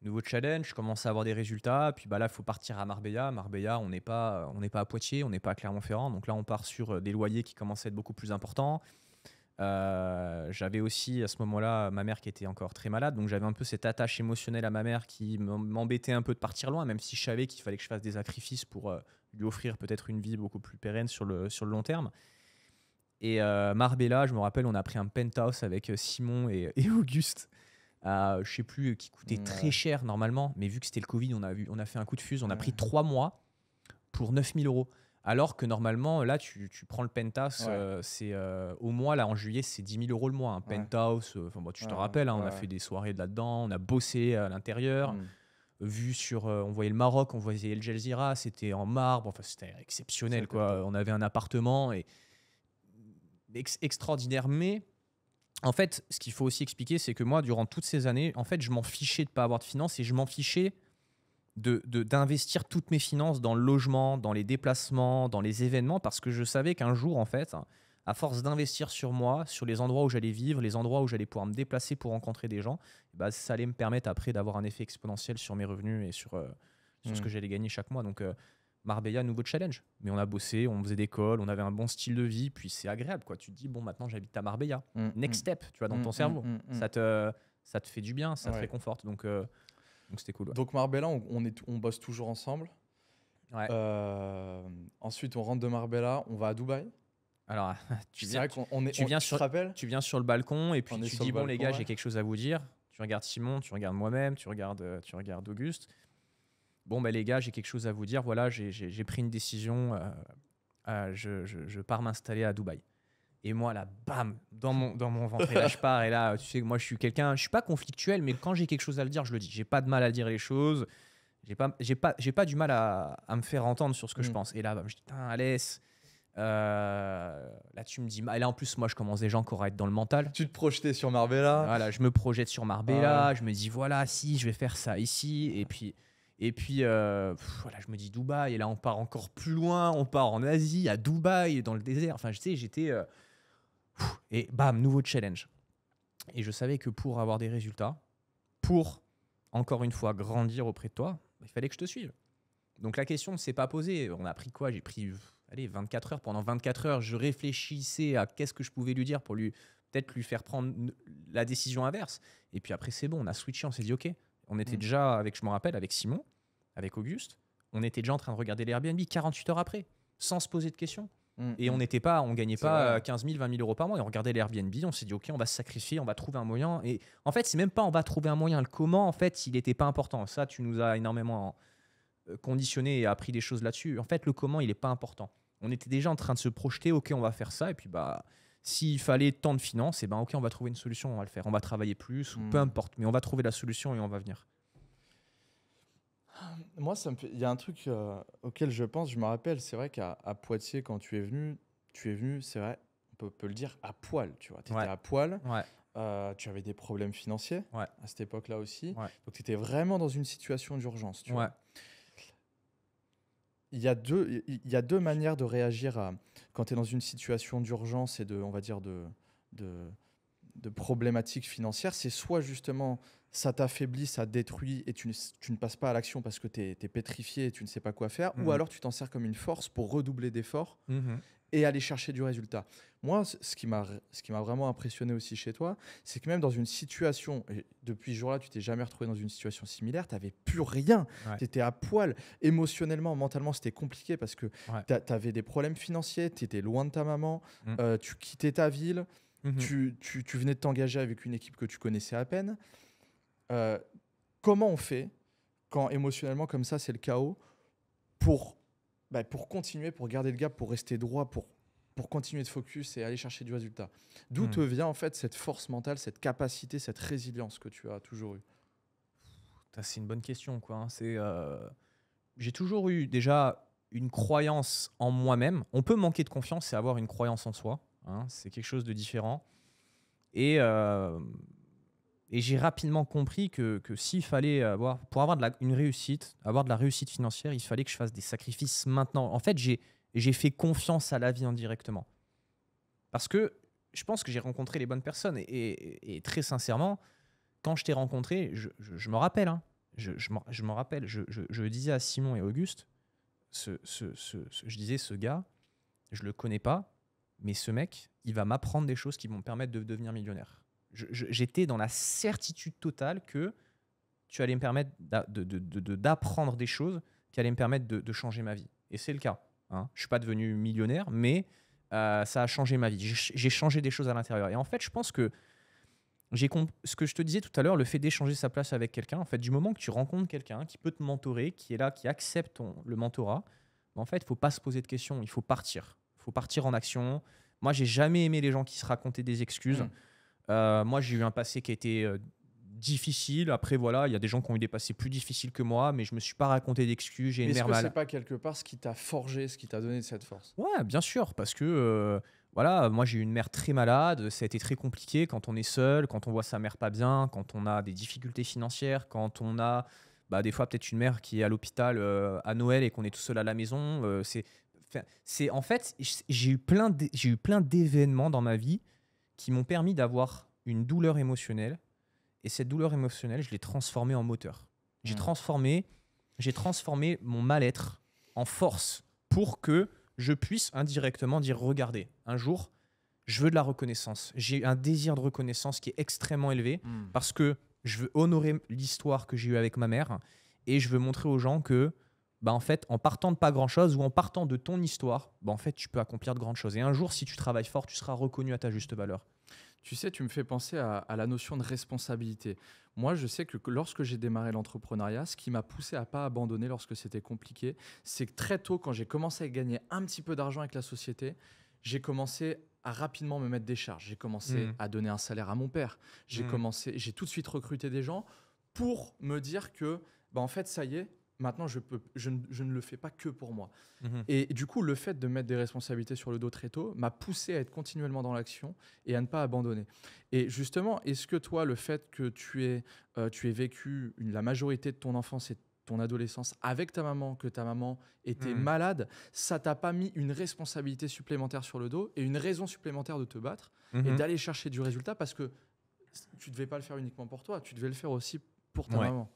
Nouveau challenge, je commence à avoir des résultats. Puis bah, là, il faut partir à Marbella. Marbella, on n'est pas à Poitiers, on n'est pas à Clermont-Ferrand. Donc là, on part sur des loyers qui commencent à être beaucoup plus importants. J'avais aussi à ce moment-là ma mère qui était encore très malade, donc j'avais un peu cette attache émotionnelle à ma mère qui m'embêtait un peu de partir loin, même si je savais qu'il fallait que je fasse des sacrifices pour lui offrir peut-être une vie beaucoup plus pérenne sur le long terme. Et Marbella, je me rappelle, on a pris un penthouse avec Simon et Auguste, je sais plus, qui coûtait très cher normalement, mais vu que c'était le Covid, on a fait un coup de fuse, on a pris 3 mois pour 9 000 €. Alors que normalement, là, tu prends le penthouse, c'est au mois, là, en juillet, c'est 10 000 € le mois. Un penthouse, bon, tu te rappelles, hein, on a fait des soirées de là-dedans, on a bossé à l'intérieur, vu sur, on voyait le Maroc, on voyait El Jazeera, c'était en marbre, enfin, c'était exceptionnel, quoi. On avait un appartement extraordinaire. Mais en fait, ce qu'il faut aussi expliquer, c'est que moi, durant toutes ces années, en fait, je m'en fichais de ne pas avoir de finances et je m'en fichais d'investir toutes mes finances dans le logement, dans les déplacements, dans les événements, parce que je savais qu'un jour, en fait, à force d'investir sur moi, sur les endroits où j'allais vivre, les endroits où j'allais pouvoir me déplacer pour rencontrer des gens, bah, ça allait me permettre après d'avoir un effet exponentiel sur mes revenus et sur ce que j'allais gagner chaque mois. Donc, Marbella, nouveau challenge. Mais on a bossé, on faisait des calls, on avait un bon style de vie, puis c'est agréable, quoi. Tu te dis, bon, maintenant, j'habite à Marbella. Next step, tu vois, dans ton cerveau. Ça te fait du bien, ça te réconforte. Donc, c'était cool. Ouais. Donc Marbella, on bosse toujours ensemble. Ouais. Ensuite, on rentre de Marbella, on va à Dubaï. Alors, tu viens sur le balcon et puis tu dis, bon les gars, j'ai quelque chose à vous dire. Tu regardes Simon, tu regardes moi-même, tu regardes Auguste. Bon, bah, les gars, j'ai quelque chose à vous dire. Voilà, j'ai pris une décision. Je pars m'installer à Dubaï. Et moi, là, bam, dans mon ventre. Et là, je pars. Et là, tu sais, moi, je suis quelqu'un, je suis pas conflictuel, mais quand j'ai quelque chose à le dire, je le dis. J'ai pas de mal à dire les choses. J'ai pas du mal à me faire entendre sur ce que je pense. Et là, bah, je dis, putain, Alès. Là tu me dis, et là en plus moi je commence déjà encore à être dans le mental. Tu te projetais sur Marbella. Voilà, je me projette sur Marbella, je me dis voilà, si je vais faire ça ici, et puis voilà, je me dis Dubaï, et là on part encore plus loin, on part en Asie, à Dubaï, dans le désert. Enfin je sais, j'étais et bam, nouveau challenge. Et je savais que pour avoir des résultats, pour encore une fois grandir auprès de toi, il fallait que je te suive. Donc la question ne s'est pas posée. On a pris quoi? J'ai pris allez, 24 heures. Pendant 24 heures, je réfléchissais à qu'est-ce que je pouvais lui dire pour peut-être lui faire prendre la décision inverse. Et puis après, c'est bon, on a switché, on s'est dit, OK, on était déjà, je me rappelle, avec Simon, avec Auguste, on était déjà en train de regarder les Airbnb 48 heures après, sans se poser de questions. Et on gagnait pas 15 000, 20 000 euros par mois. Et on regardait les Airbnb, on s'est dit, OK, on va se sacrifier, on va trouver un moyen. Et en fait, c'est même pas on va trouver un moyen. Le comment, en fait, il n'était pas important. Ça, tu nous as énormément conditionné et a appris des choses là-dessus. En fait, le comment, il n'est pas important. On était déjà en train de se projeter, OK, on va faire ça. Et puis, bah, s'il fallait tant de finances, et ben, OK, on va trouver une solution, on va le faire. On va travailler plus, ou peu importe, mais on va trouver la solution et on va venir. Moi, ça me fait... il y a un truc auquel je pense, je me rappelle, c'est vrai qu'à Poitiers, quand tu es venu, c'est vrai, on peut le dire, à poil, tu vois. Tu étais à poil, tu avais des problèmes financiers à cette époque-là aussi. Ouais. Donc, tu étais vraiment dans une situation d'urgence, tu vois. Il y a deux manières de réagir quand tu es dans une situation d'urgence et de, on va dire, de problématique financière. C'est soit justement ça t'affaiblit, ça détruit et tu ne passes pas à l'action parce que tu es pétrifié et tu ne sais pas quoi faire. Ou alors tu t'en sers comme une force pour redoubler d'efforts et aller chercher du résultat. Moi, ce qui m'a vraiment impressionné aussi chez toi, c'est que même dans une situation, et depuis ce jour-là, tu t'es jamais retrouvé dans une situation similaire, tu n'avais plus rien, tu étais à poil. Émotionnellement, mentalement, c'était compliqué parce que tu avais des problèmes financiers, tu étais loin de ta maman, tu quittais ta ville, tu venais de t'engager avec une équipe que tu connaissais à peine. Comment on fait quand émotionnellement, comme ça, c'est le chaos pour continuer, pour garder le gap, pour rester droit, pour continuer de focus et aller chercher du résultat? D'où te vient en fait cette force mentale, cette capacité, cette résilience que tu as toujours eue? C'est une bonne question, quoi. J'ai toujours eu déjà une croyance en moi-même. On peut manquer de confiance et avoir une croyance en soi, hein. C'est quelque chose de différent. Et j'ai rapidement compris que s'il fallait avoir de la réussite financière, il fallait que je fasse des sacrifices maintenant. En fait, j'ai fait confiance à la vie indirectement. Parce que je pense que j'ai rencontré les bonnes personnes. Et très sincèrement, quand je t'ai rencontré, je me rappelle, hein, je disais à Simon et Auguste, je disais, ce gars, je le connais pas, mais ce mec, il va m'apprendre des choses qui vont me permettre de devenir millionnaire. J'étais dans la certitude totale que tu allais me permettre d'apprendre des choses qui allaient me permettre de changer ma vie. Et c'est le cas, hein. Je ne suis pas devenu millionnaire, mais ça a changé ma vie. J'ai changé des choses à l'intérieur. Et en fait, je pense que ce que je te disais tout à l'heure, le fait d'échanger sa place avec quelqu'un, en fait, du moment que tu rencontres quelqu'un qui peut te mentorer, qui est là, qui accepte le mentorat, en fait, il ne faut pas se poser de questions. Il faut partir. Il faut partir en action. Moi, je n'ai jamais aimé les gens qui se racontaient des excuses. Moi, j'ai eu un passé qui a été difficile. Après, voilà, il y a des gens qui ont eu des passés plus difficiles que moi, mais je me suis pas raconté d'excuses. J'ai une merde. Est-ce que c'est pas quelque part ce qui t'a forgé, ce qui t'a donné cette force? Ouais, bien sûr, parce que voilà, moi j'ai eu une mère très malade. Ça a été très compliqué quand on est seul, quand on voit sa mère pas bien, quand on a des difficultés financières, quand on a des fois peut-être une mère qui est à l'hôpital à Noël et qu'on est tout seul à la maison. En fait, j'ai eu plein d'événements dans ma vie qui m'ont permis d'avoir une douleur émotionnelle. Et cette douleur émotionnelle, je l'ai transformée en moteur. J'ai transformé mon mal-être en force pour que je puisse indirectement dire, regardez, un jour, je veux de la reconnaissance. J'ai un désir de reconnaissance qui est extrêmement élevé parce que je veux honorer l'histoire que j'ai eue avec ma mère et je veux montrer aux gens que bah en fait, en partant de pas grand-chose ou en partant de ton histoire, bah en fait, tu peux accomplir de grandes choses. Et un jour, si tu travailles fort, tu seras reconnu à ta juste valeur. Tu sais, tu me fais penser à la notion de responsabilité. Moi, je sais que lorsque j'ai démarré l'entrepreneuriat, ce qui m'a poussé à ne pas abandonner lorsque c'était compliqué, c'est que très tôt, quand j'ai commencé à gagner un petit peu d'argent avec la société, j'ai commencé à rapidement me mettre des charges. J'ai commencé à donner un salaire à mon père. J'ai commencé, j'ai tout de suite recruté des gens pour me dire que, bah, en fait, ça y est, maintenant, je ne le fais pas que pour moi. Et du coup, le fait de mettre des responsabilités sur le dos très tôt m'a poussé à être continuellement dans l'action et à ne pas abandonner. Et justement, est-ce que toi, le fait que tu aies vécu la majorité de ton enfance et de ton adolescence avec ta maman, que ta maman était malade, ça t'a pas mis une responsabilité supplémentaire sur le dos et une raison supplémentaire de te battre et d'aller chercher du résultat, parce que tu ne devais pas le faire uniquement pour toi, tu devais le faire aussi pour ta maman.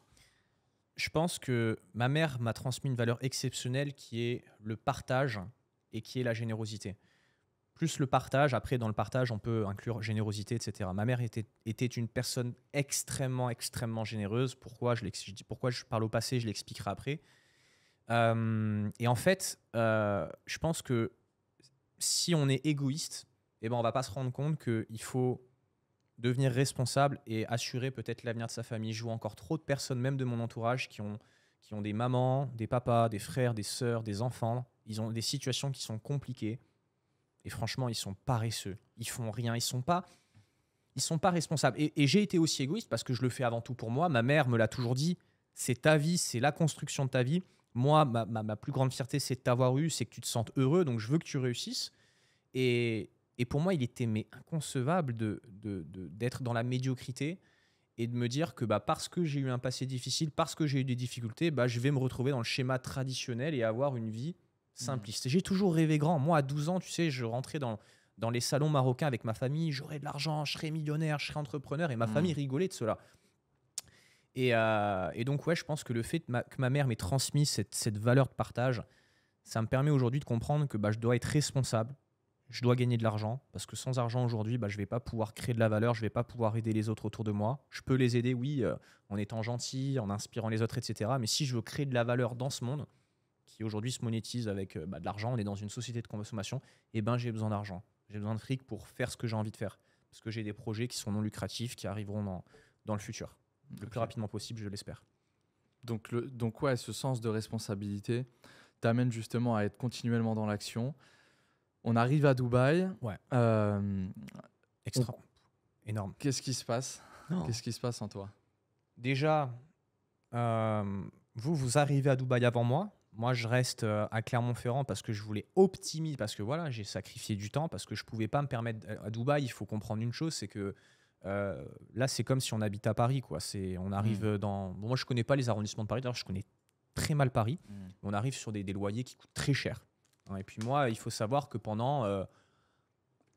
Je pense que ma mère m'a transmis une valeur exceptionnelle qui est le partage et qui est la générosité. Plus le partage, après dans le partage, on peut inclure générosité, etc. Ma mère était une personne extrêmement, extrêmement généreuse. Pourquoi je parle au passé, je l'expliquerai après. Et en fait, je pense que si on est égoïste, eh ben on ne va pas se rendre compte qu'il faut devenir responsable et assurer peut-être l'avenir de sa famille. Je vois encore trop de personnes, même de mon entourage, qui ont des mamans, des papas, des frères, des sœurs, des enfants. Ils ont des situations qui sont compliquées. Et franchement, ils sont paresseux. Ils font rien. Ils sont pas responsables. Et j'ai été aussi égoïste parce que je le fais avant tout pour moi. Ma mère me l'a toujours dit. C'est ta vie, c'est la construction de ta vie. Moi, ma plus grande fierté, c'est de t'avoir eu, c'est que tu te sentes heureux. Donc, je veux que tu réussisses. Et pour moi, il était inconcevable d'être dans la médiocrité et de me dire que bah, parce que j'ai eu un passé difficile, parce que j'ai eu des difficultés, bah, je vais me retrouver dans le schéma traditionnel et avoir une vie simpliste. J'ai toujours rêvé grand. Moi, à 12 ans, tu sais, je rentrais dans les salons marocains avec ma famille. J'aurais de l'argent, je serais millionnaire, je serais entrepreneur. Et ma famille rigolait de cela. Et donc, ouais, je pense que le fait que ma mère m'ait transmis cette valeur de partage, ça me permet aujourd'hui de comprendre que bah, je dois être responsable. Je dois gagner de l'argent parce que sans argent aujourd'hui, bah, je ne vais pas pouvoir créer de la valeur, je ne vais pas pouvoir aider les autres autour de moi. Je peux les aider, oui, en étant gentil, en inspirant les autres, etc. Mais si je veux créer de la valeur dans ce monde qui aujourd'hui se monétise avec de l'argent, on est dans une société de consommation, eh ben, j'ai besoin d'argent. J'ai besoin de fric pour faire ce que j'ai envie de faire parce que j'ai des projets qui sont non lucratifs, qui arriveront dans le futur, le plus rapidement possible, je l'espère. Donc ouais, ce sens de responsabilité t'amène justement à être continuellement dans l'action. On arrive à Dubaï. Ouais. Énorme. Qu'est-ce qui se passe? Qu'est-ce qui se passe en toi? Déjà, vous arrivez à Dubaï avant moi. Moi, je reste à Clermont-Ferrand parce que je voulais optimiser. Parce que voilà, j'ai sacrifié du temps parce que je ne pouvais pas me permettre. À Dubaï, il faut comprendre une chose, c'est que là, c'est comme si on habite à Paris, quoi. On arrive dans. Bon, moi, je ne connais pas les arrondissements de Paris. D'ailleurs, je connais très mal Paris. On arrive sur des loyers qui coûtent très cher. Et puis moi, il faut savoir que pendant,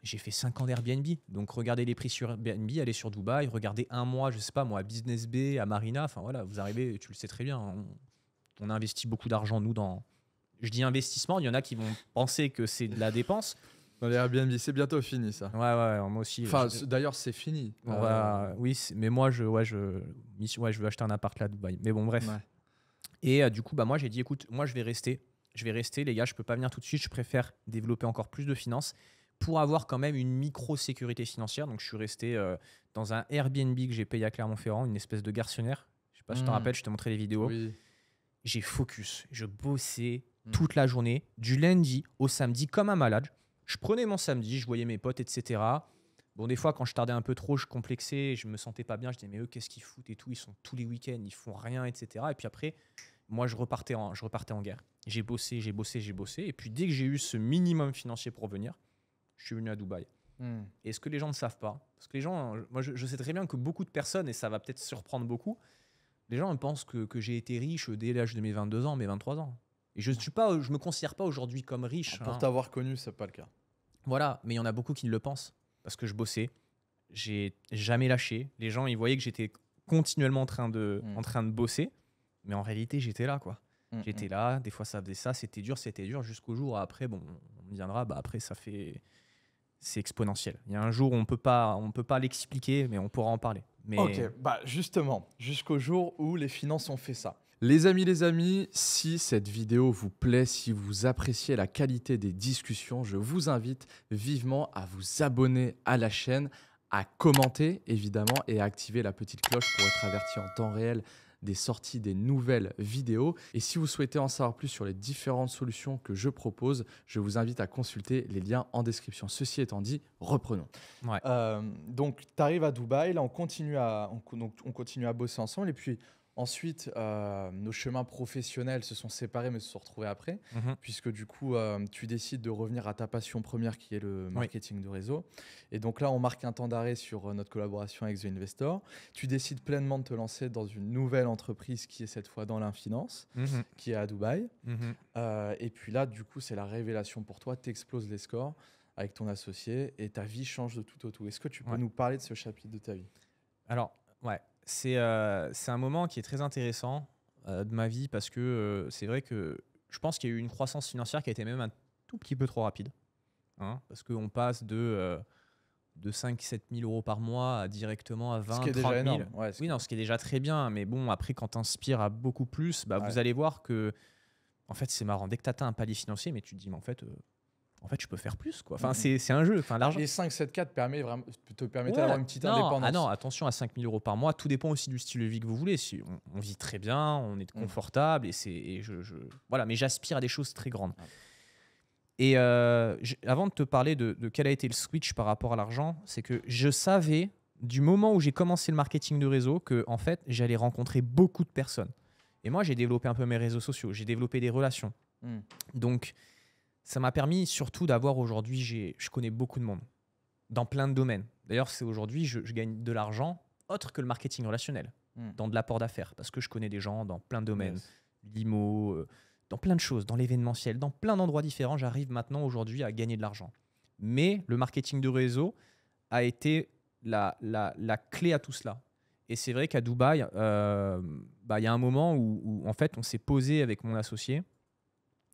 j'ai fait 5 ans d'Airbnb. Donc, regardez les prix sur Airbnb, allez sur Dubaï, regardez un mois, je sais pas moi, à Business Bay, à Marina. Enfin voilà, vous arrivez, tu le sais très bien, on investit beaucoup d'argent, nous, dans... Je dis investissement, il y en a qui vont penser que c'est de la dépense. Dans les Airbnb, c'est bientôt fini ça. Ouais, moi aussi. Enfin, d'ailleurs, c'est fini. Oui, mais moi, je veux acheter un appart là à Dubaï. Mais bon, bref. Ouais. Et du coup, bah, moi, j'ai dit, écoute, moi, je vais rester. Je vais rester, les gars, je peux pas venir tout de suite. Je préfère développer encore plus de finances pour avoir quand même une micro-sécurité financière. Donc, je suis resté dans un Airbnb que j'ai payé à Clermont-Ferrand, une espèce de garçonnière. Je sais pas si tu te rappelles, je te montrais les vidéos. Oui. J'ai focus. Je bossais toute la journée, du lundi au samedi, comme un malade. Je prenais mon samedi, je voyais mes potes, etc. Bon, des fois, quand je tardais un peu trop, je complexais, je me sentais pas bien. Je disais, mais eux, qu'est-ce qu'ils foutent et tout? Ils sont tous les week-ends, ils font rien, etc. Et puis après, moi, je repartais en guerre. J'ai bossé, j'ai bossé, j'ai bossé. Et puis, dès que j'ai eu ce minimum financier pour venir, je suis venu à Dubaï. Et ce que les gens ne savent pas, parce que les gens, moi, je sais très bien que beaucoup de personnes, et ça va peut-être surprendre beaucoup, les gens pensent que j'ai été riche dès l'âge de mes 22 ans, mes 23 ans. Et je me considère pas aujourd'hui comme riche. Pour t'avoir connu, c'est pas le cas. Voilà, mais il y en a beaucoup qui ne le pensent. Parce que je bossais, j'ai jamais lâché. Les gens, ils voyaient que j'étais continuellement en train de bosser. Mais en réalité, j'étais là, quoi. J'étais là, des fois ça faisait ça, c'était dur, jusqu'au jour après, bon, on viendra, bah après ça fait, c'est exponentiel. Il y a un jour où on peut pas l'expliquer, mais on pourra en parler. Mais... Ok, bah justement, jusqu'au jour où les finances ont fait ça. Les amis, si cette vidéo vous plaît, si vous appréciez la qualité des discussions, je vous invite vivement à vous abonner à la chaîne, à commenter évidemment et à activer la petite cloche pour être averti en temps réel des sorties des nouvelles vidéos. Et si vous souhaitez en savoir plus sur les différentes solutions que je propose, je vous invite à consulter les liens en description. Ceci étant dit, reprenons. Ouais. Donc, tu arrives à Dubaï, là, on continue à bosser ensemble. Et puis ensuite, nos chemins professionnels se sont séparés, mais se sont retrouvés après, puisque du coup, tu décides de revenir à ta passion première qui est le marketing de réseau. Et donc là, on marque un temps d'arrêt sur notre collaboration avec The Investor. Tu décides pleinement de te lancer dans une nouvelle entreprise qui est cette fois dans l'infinance, qui est à Dubaï. Et puis là, du coup, c'est la révélation pour toi. Tu exploses les scores avec ton associé et ta vie change de tout au tout. Est-ce que tu peux nous parler de ce chapitre de ta vie? Alors, ouais. C'est un moment qui est très intéressant de ma vie parce que c'est vrai que je pense qu'il y a eu une croissance financière qui a été même un tout petit peu trop rapide. Hein, parce qu'on passe de 5 000 à 7 000 euros par mois à directement à 20 000, 30 000. Ouais, oui, non, ce qui est déjà très bien. Mais bon, après, quand tu inspires à beaucoup plus, bah, vous allez voir que, en fait, c'est marrant. Dès que tu atteins un palier financier, mais tu te dis, mais en fait, je peux faire plus, quoi. Enfin, c'est un jeu. Enfin, l'argent. Les 5, 7, 4 te permettent d'avoir une petite indépendance. Ah non, attention à 5 000 euros par mois. Tout dépend aussi du style de vie que vous voulez. Si on vit très bien, on est confortable. Voilà, mais j'aspire à des choses très grandes. Et avant de te parler de quel a été le switch par rapport à l'argent, c'est que je savais, du moment où j'ai commencé le marketing de réseau, que en fait, j'allais rencontrer beaucoup de personnes. Et moi, j'ai développé un peu mes réseaux sociaux. J'ai développé des relations. Donc, ça m'a permis surtout d'avoir aujourd'hui, je connais beaucoup de monde dans plein de domaines. D'ailleurs, c'est aujourd'hui, je gagne de l'argent autre que le marketing relationnel, dans de l'apport d'affaires, parce que je connais des gens dans plein de domaines, l'IMO, dans plein de choses, dans l'événementiel, dans plein d'endroits différents. J'arrive maintenant aujourd'hui à gagner de l'argent. Mais le marketing de réseau a été la clé à tout cela. Et c'est vrai qu'à Dubaï, bah, y a un moment où en fait, on s'est posé avec mon associé.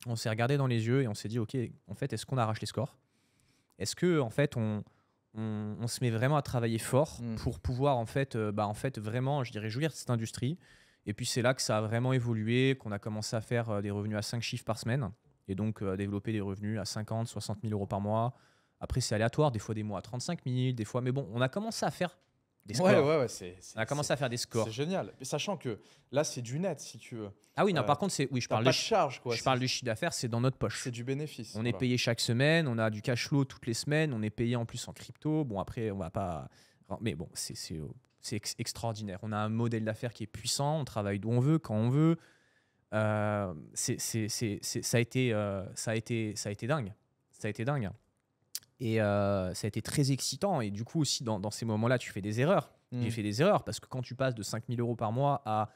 On s'est regardé dans les yeux et on s'est dit, OK, en fait, est-ce qu'on arrache les scores? Est-ce que, en fait, on se met vraiment à travailler fort pour pouvoir, en fait, vraiment, je dirais, jouir de cette industrie? Et puis, c'est là que ça a vraiment évolué, qu'on a commencé à faire des revenus à 5 chiffres par semaine et donc développer des revenus à 50, 60 000 euros par mois. Après, c'est aléatoire, des fois des mois à 35 000, des fois, mais bon, on a commencé à faire des scores. On a commencé à faire des scores. C'est génial. Mais sachant que là, c'est du net, si tu veux. Ah oui, non, par contre, je parle de charge, quoi. Je parle du chiffre d'affaires, c'est dans notre poche. C'est du bénéfice. On est payé chaque semaine, on a du cash flow toutes les semaines, on est payé en plus en crypto. Bon, après, on va pas. Mais bon, c'est extraordinaire. On a un modèle d'affaires qui est puissant, on travaille d'où on veut, quand on veut. Ça a été dingue. Ça a été dingue. Et ça a été très excitant. Et du coup, aussi, dans ces moments-là, tu fais des erreurs. J'ai fait des erreurs parce que quand tu passes de 5 000 euros par mois à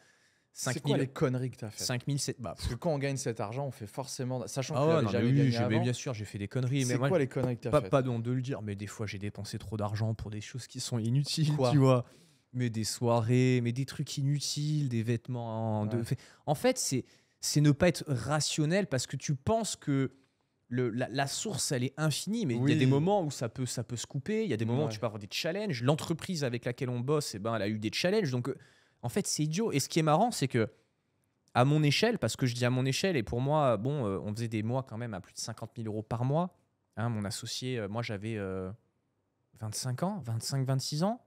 5 000… C'est quoi les conneries que tu as faites? 5 000, parce que quand on gagne cet argent, on fait forcément… Sachant que j'avais gagné avant. Bien sûr, j'ai fait des conneries. C'est quoi les conneries que tu as faites? Pas de honte de le dire, mais des fois, j'ai dépensé trop d'argent pour des choses qui sont inutiles, tu vois. Mais des soirées, mais des trucs inutiles, des vêtements… En fait, c'est ne pas être rationnel parce que tu penses que… La source, elle est infinie, mais il y a des moments où ça peut se couper. Il y a des moments où tu peux avoir des challenges. L'entreprise avec laquelle on bosse, eh ben, elle a eu des challenges. Donc, en fait, c'est idiot. Et ce qui est marrant, c'est que à mon échelle, parce que je dis à mon échelle, et pour moi, bon, on faisait des mois quand même à plus de 50 000 euros par mois. Hein, mon associé, moi, j'avais 25 ans, 25, 26 ans.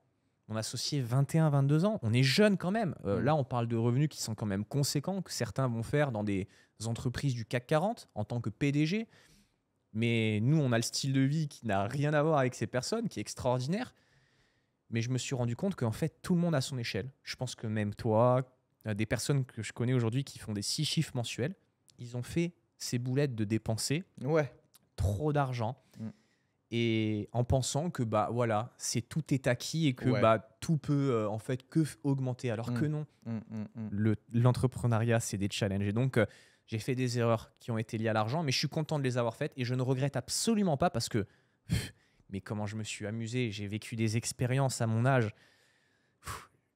Mon associé, 21, 22 ans. On est jeune quand même. Là, on parle de revenus qui sont quand même conséquents, que certains vont faire dans des entreprises du CAC 40 en tant que PDG. Mais nous, on a le style de vie qui n'a rien à voir avec ces personnes, qui est extraordinaire. Mais je me suis rendu compte qu'en fait, tout le monde à son échelle. Je pense que même toi, des personnes que je connais aujourd'hui qui font des 6 chiffres mensuels, ils ont fait ces boulettes de dépenser trop d'argent et en pensant que bah, voilà, tout est acquis et que bah, tout peut en fait que augmenter. Alors que non, l'entrepreneuriat, c'est des challenges. Et donc, j'ai fait des erreurs qui ont été liées à l'argent, mais je suis content de les avoir faites et je ne regrette absolument pas parce que, mais comment je me suis amusé, j'ai vécu des expériences à mon âge.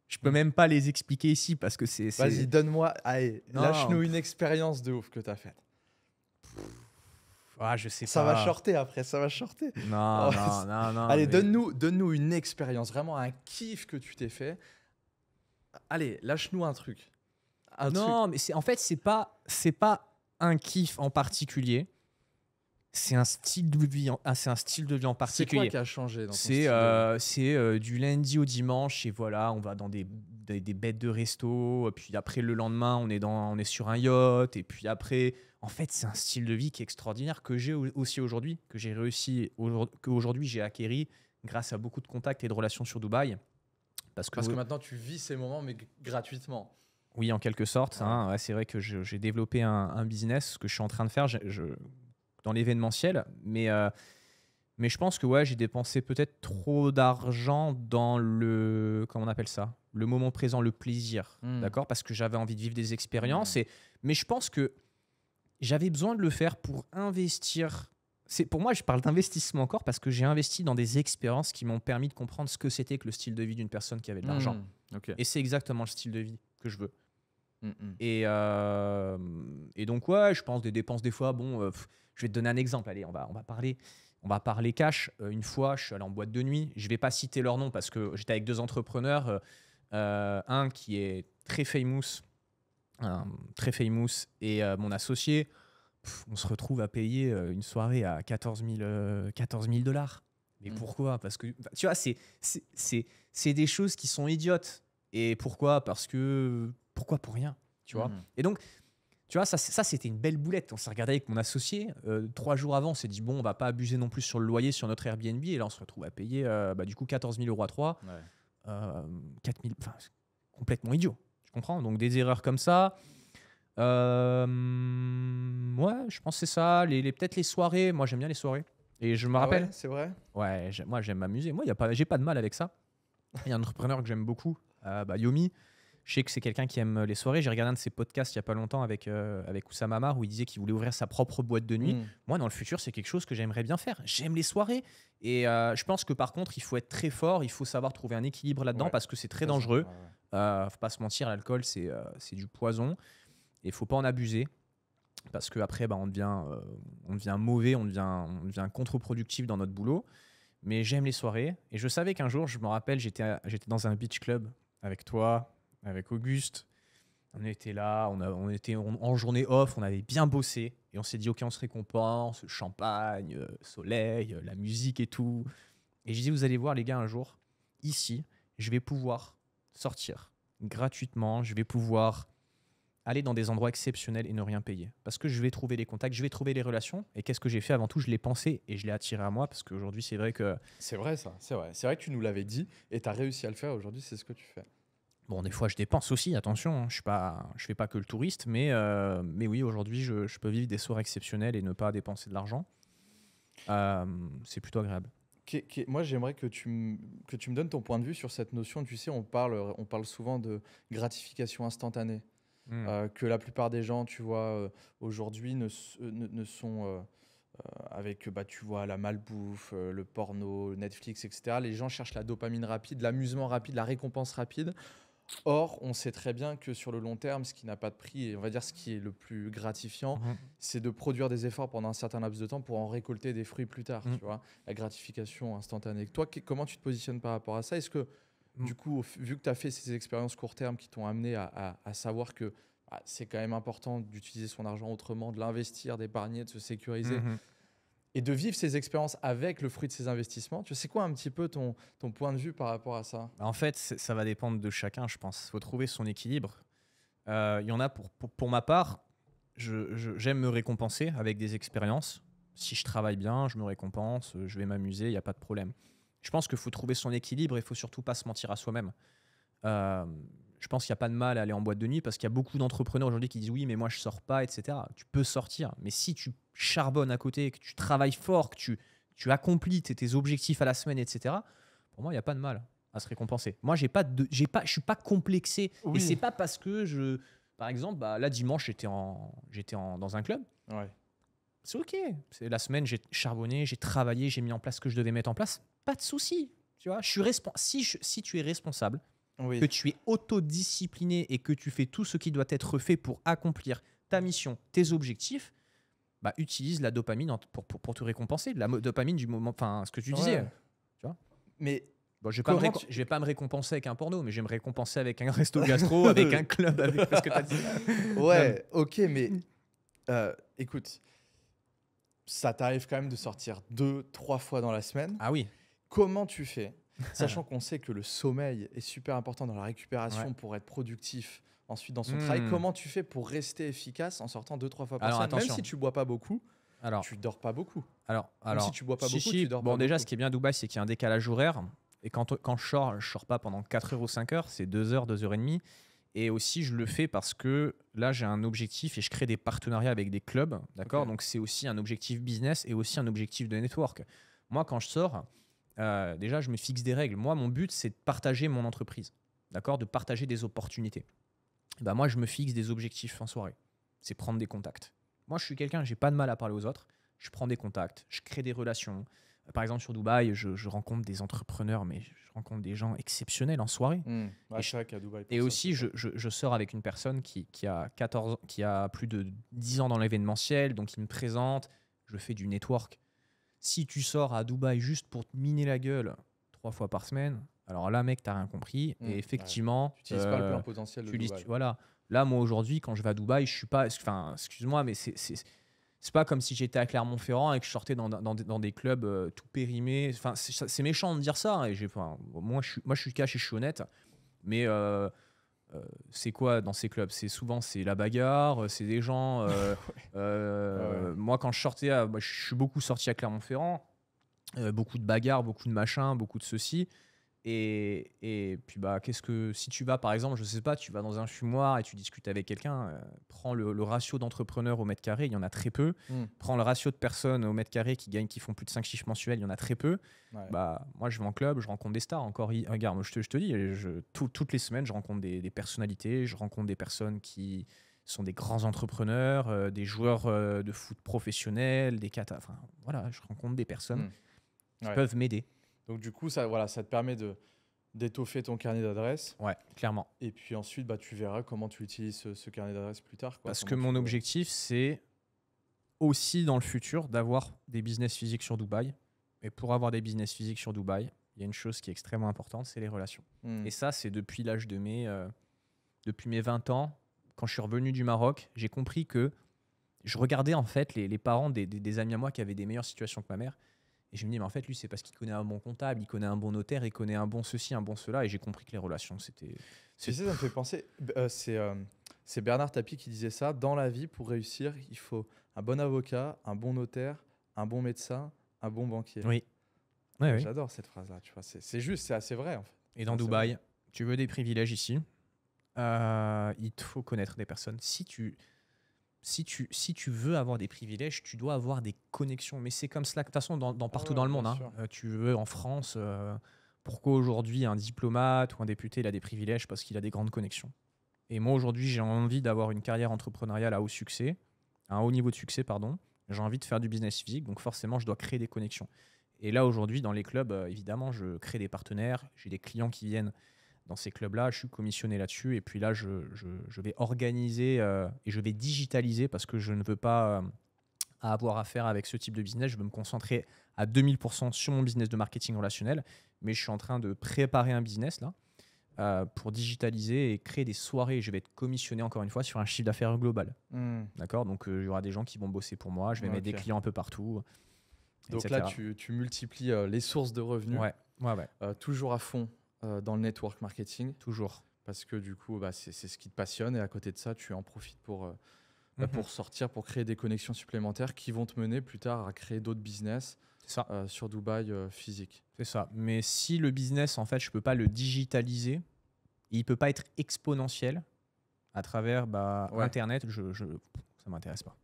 Je peux même pas les expliquer ici parce que c'est… Vas-y, donne-moi, lâche-nous une expérience de ouf que tu as faite. Ah, je sais ça pas. Va shorter après, ça va shorter. Non, oh, non, non, non. Allez, mais... donne-nous une expérience, vraiment un kiff que tu t'es fait. Allez, lâche-nous un truc. Non, mais en fait, c'est pas un kiff en particulier. C'est un style de vie, c'est un style de vie en particulier. C'est quoi qui a changé dans ton style de vie ? C'est du lundi au dimanche et voilà, on va dans des bêtes de resto. Puis après le lendemain, on est sur un yacht. Et puis après, en fait, c'est un style de vie qui est extraordinaire que j'ai aussi aujourd'hui, que j'ai réussi qu'aujourd'hui j'ai acquéri grâce à beaucoup de contacts et de relations sur Dubaï. Parce que maintenant tu vis ces moments mais gratuitement. Oui, en quelque sorte. Ouais. Hein, ouais, c'est vrai que j'ai développé un business que je suis en train de faire. Dans l'événementiel, mais je pense que ouais, j'ai dépensé peut-être trop d'argent dans le, comment on appelle ça, le moment présent, le plaisir, d'accord, parce que j'avais envie de vivre des expériences, mais je pense que j'avais besoin de le faire pour investir. Pour moi, je parle d'investissement encore parce que j'ai investi dans des expériences qui m'ont permis de comprendre ce que c'était que le style de vie d'une personne qui avait de l'argent. Okay. Et c'est exactement le style de vie que je veux. Et donc ouais, je pense des dépenses des fois, bon, je vais te donner un exemple. Allez, on va parler cash. Une fois, je suis allé en boîte de nuit. Je vais pas citer leur nom parce que j'étais avec deux entrepreneurs. Un qui est très famous, et mon associé. On se retrouve à payer une soirée à 14 000 $. Mais pourquoi? Parce que tu vois, c'est des choses qui sont idiotes. Et pourquoi? Parce que pourquoi pour rien, tu vois? Et donc, tu vois, ça c'était une belle boulette. On s'est regardé avec mon associé. 3 jours avant, on s'est dit, bon, on va pas abuser non plus sur le loyer, sur notre Airbnb. Et là, on se retrouve à payer, du coup, 14 000 € à 3. Ouais. 4 000, enfin, complètement idiot. Tu comprends? Donc, des erreurs comme ça. Ouais, je pense que c'est ça. Peut-être les soirées. Moi, j'aime bien les soirées. Et je me rappelle. Ah ouais, c'est vrai? Ouais, moi, j'aime m'amuser. Moi, j'ai pas de mal avec ça. Il y a un entrepreneur que j'aime beaucoup, Yomi. Je sais que c'est quelqu'un qui aime les soirées. J'ai regardé un de ses podcasts il n'y a pas longtemps avec Oussama Amar où il disait qu'il voulait ouvrir sa propre boîte de nuit. Moi, dans le futur, c'est quelque chose que j'aimerais bien faire. J'aime les soirées. Et je pense que par contre, il faut être très fort. Il faut savoir trouver un équilibre là-dedans, ouais, parce que c'est très dangereux. Il ne faut pas se mentir, l'alcool, c'est du poison. Et il ne faut pas en abuser parce qu'après, bah, on devient mauvais, on devient contre-productif dans notre boulot. Mais j'aime les soirées. Et je savais qu'un jour, je me rappelle, j'étais dans un beach club avec toi, avec Auguste, on était là, en journée off, on avait bien bossé et on s'est dit, ok, on se récompense, champagne, soleil, la musique et tout. Et je dis, vous allez voir les gars, un jour, ici, je vais pouvoir sortir gratuitement, je vais pouvoir aller dans des endroits exceptionnels et ne rien payer parce que je vais trouver les contacts, je vais trouver les relations. Et qu'est-ce que j'ai fait avant tout? Je l'ai pensé et je l'ai attiré à moi parce qu'aujourd'hui, c'est vrai que… C'est vrai ça, c'est vrai. C'est vrai que tu nous l'avais dit et tu as réussi à le faire. Aujourd'hui, c'est ce que tu fais. Bon, des fois, je dépense aussi, attention, hein, je fais pas que le touriste, mais oui, aujourd'hui, je peux vivre des soirées exceptionnelles et ne pas dépenser de l'argent. C'est plutôt agréable. Moi, j'aimerais que tu me donnes ton point de vue sur cette notion. Tu sais, on parle souvent de gratification instantanée, que la plupart des gens, tu vois, aujourd'hui ne sont… avec, bah, tu vois, la malbouffe, le porno, Netflix, etc. Les gens cherchent la dopamine rapide, l'amusement rapide, la récompense rapide. Or, on sait très bien que sur le long terme, ce qui n'a pas de prix, et on va dire ce qui est le plus gratifiant, c'est de produire des efforts pendant un certain laps de temps pour en récolter des fruits plus tard, tu vois, la gratification instantanée. Toi, comment tu te positionnes par rapport à ça? Est-ce que, du coup, vu que tu as fait ces expériences court terme qui t'ont amené à savoir que c'est quand même important d'utiliser son argent autrement, de l'investir, d'épargner, de se sécuriser et de vivre ces expériences avec le fruit de ces investissements. Tu sais quoi un petit peu ton point de vue par rapport à ça? En fait, ça va dépendre de chacun, je pense. Il faut trouver son équilibre. Il y en a, pour ma part, j'aime me récompenser avec des expériences. Si je travaille bien, je me récompense, je vais m'amuser, il n'y a pas de problème. Je pense qu'il faut trouver son équilibre et il ne faut surtout pas se mentir à soi-même. Je pense qu'il n'y a pas de mal à aller en boîte de nuit parce qu'il y a beaucoup d'entrepreneurs aujourd'hui qui disent oui, mais moi je ne sors pas, etc. Tu peux sortir, mais si tu charbonnes à côté, que tu travailles fort, que tu accomplis tes objectifs à la semaine, etc., pour moi, il n'y a pas de mal à se récompenser. Moi, je ne suis pas complexé. Oui. Et ce n'est pas parce que par exemple, là, dimanche, j'étais dans un club. Ouais. C'est OK. La semaine, j'ai charbonné, j'ai travaillé, j'ai mis en place ce que je devais mettre en place. Pas de souci. Tu vois, si tu es responsable, oui, que tu es autodiscipliné et que tu fais tout ce qui doit être fait pour accomplir ta mission, tes objectifs, bah, utilise la dopamine pour te récompenser. La dopamine du moment, enfin, ce que tu disais. Ouais. Tu vois, mais bon, je ne vais pas me récompenser avec un porno, mais je vais me récompenser avec un resto gastro, avec un club, avec ce que tu as dit. Ouais, ok, mais écoute, ça t'arrive quand même de sortir 2-3 fois dans la semaine. Ah oui. Comment tu fais? Sachant qu'on sait que le sommeil est super important dans la récupération, ouais, pour être productif ensuite dans son travail. Comment tu fais pour rester efficace en sortant 2-3 fois par semaine, même si tu bois pas beaucoup? Alors, tu dors pas beaucoup. Alors, si tu bois pas beaucoup, tu dors pas beaucoup. Bon, déjà, ce qui est bien à Dubaï, c'est qu'il y a un décalage horaire. Et quand je sors pas pendant 4 heures ou 5 heures, c'est 2 heures, 2 heures et demie. Et aussi, je le fais parce que là, j'ai un objectif et je crée des partenariats avec des clubs. D'accord, okay. Donc, c'est aussi un objectif business et aussi un objectif de network. Moi, quand je sors, déjà, je me fixe des règles. Moi, mon but, c'est de partager mon entreprise. D'accord, de partager des opportunités. Bah, moi, je me fixe des objectifs en soirée. C'est prendre des contacts. Moi, je suis quelqu'un, j'ai pas de mal à parler aux autres. Je prends des contacts, je crée des relations. Par exemple, sur Dubaï, je rencontre des entrepreneurs, mais je rencontre des gens exceptionnels en soirée. Ouais, et vrai qu'à Dubaï, et ça, aussi, je sors avec une personne qui a plus de 10 ans dans l'événementiel, donc il me présente, je fais du network. Si tu sors à Dubaï juste pour te miner la gueule 3 fois par semaine, alors là, mec, t'as rien compris. Et effectivement, ouais, tu n'utilises pas le plein potentiel de Dubaï. Voilà. Là, moi, aujourd'hui, quand je vais à Dubaï, je suis pas... Enfin, excuse-moi, mais c'est pas comme si j'étais à Clermont-Ferrand et que je sortais dans des clubs tout périmés. Enfin, c'est méchant de dire ça. Hein, et enfin, moi, je suis cash et je suis honnête. Mais c'est quoi dans ces clubs? Souvent, c'est la bagarre, c'est des gens... Moi, quand je sortais, je suis beaucoup sorti à Clermont-Ferrand. Beaucoup de bagarres, beaucoup de machins, beaucoup de ceci. Et puis, bah, qu'est-ce que... Si tu vas, par exemple, je sais pas, tu vas dans un fumoir et tu discutes avec quelqu'un, prends le ratio d'entrepreneurs au mètre carré, il y en a très peu. Prends le ratio de personnes au mètre carré qui font plus de 5 chiffres mensuels, il y en a très peu. Ouais. Bah, moi, je vais en club, je rencontre des stars. Encore, regarde, moi, je te dis, toutes les semaines, je rencontre des personnalités, je rencontre des personnes qui sont des grands entrepreneurs, des joueurs de foot professionnels, des catas. Enfin, voilà, je rencontre des personnes qui peuvent m'aider. Donc, du coup, ça, voilà, ça te permet d'étoffer ton carnet d'adresses. Ouais, clairement. Et puis ensuite, bah, tu verras comment tu utilises ce carnet d'adresses plus tard. Quoi, parce que mon objectif, c'est aussi dans le futur d'avoir des business physiques sur Dubaï. Et pour avoir des business physiques sur Dubaï, il y a une chose qui est extrêmement importante, c'est les relations. Et ça, c'est depuis l'âge de mes 20 ans. Quand je suis revenu du Maroc, j'ai compris que je regardais en fait les parents des amis à moi qui avaient des meilleures situations que ma mère. Et je me dis, mais en fait, lui, c'est parce qu'il connaît un bon comptable, il connaît un bon notaire, il connaît un bon ceci, un bon cela. Et j'ai compris que les relations, c'était... Tu sais, ça me fait penser, c'est Bernard Tapie qui disait ça. Dans la vie, pour réussir, il faut un bon avocat, un bon notaire, un bon médecin, un bon banquier. Oui. Ouais, j'adore cette phrase-là, tu vois. C'est juste, c'est assez vrai, en fait. Et dans Dubaï, tu veux des privilèges ici, il te faut connaître des personnes. Si tu veux avoir des privilèges, tu dois avoir des connexions. Mais c'est comme cela, de toute façon, partout dans le monde. Hein. Tu veux en France, pourquoi aujourd'hui un diplomate ou un député il a des privilèges? Parce qu'il a des grandes connexions. Et moi, aujourd'hui, j'ai envie d'avoir une carrière entrepreneuriale à un haut niveau de succès, pardon. J'ai envie de faire du business physique, donc forcément, je dois créer des connexions. Et là, aujourd'hui, dans les clubs, évidemment, je crée des partenaires, j'ai des clients qui viennent dans ces clubs-là, je suis commissionné là-dessus. Et puis là, je vais organiser et je vais digitaliser parce que je ne veux pas avoir affaire avec ce type de business. Je veux me concentrer à 2000% sur mon business de marketing relationnel. Mais je suis en train de préparer un business là pour digitaliser et créer des soirées. Je vais être commissionné encore une fois sur un chiffre d'affaires global. D'accord? Donc, il y aura des gens qui vont bosser pour moi. Je vais mettre des clients un peu partout. Donc etc. Là, tu multiplies les sources de revenus. Ouais. Toujours à fond. Dans le network marketing. Toujours. Parce que du coup, bah, c'est ce qui te passionne et à côté de ça, tu en profites pour sortir, pour créer des connexions supplémentaires qui vont te mener plus tard à créer d'autres business sur Dubaï physique. C'est ça. Mais si le business, en fait, je ne peux pas le digitaliser, il ne peut pas être exponentiel à travers Internet, ça ne m'intéresse pas.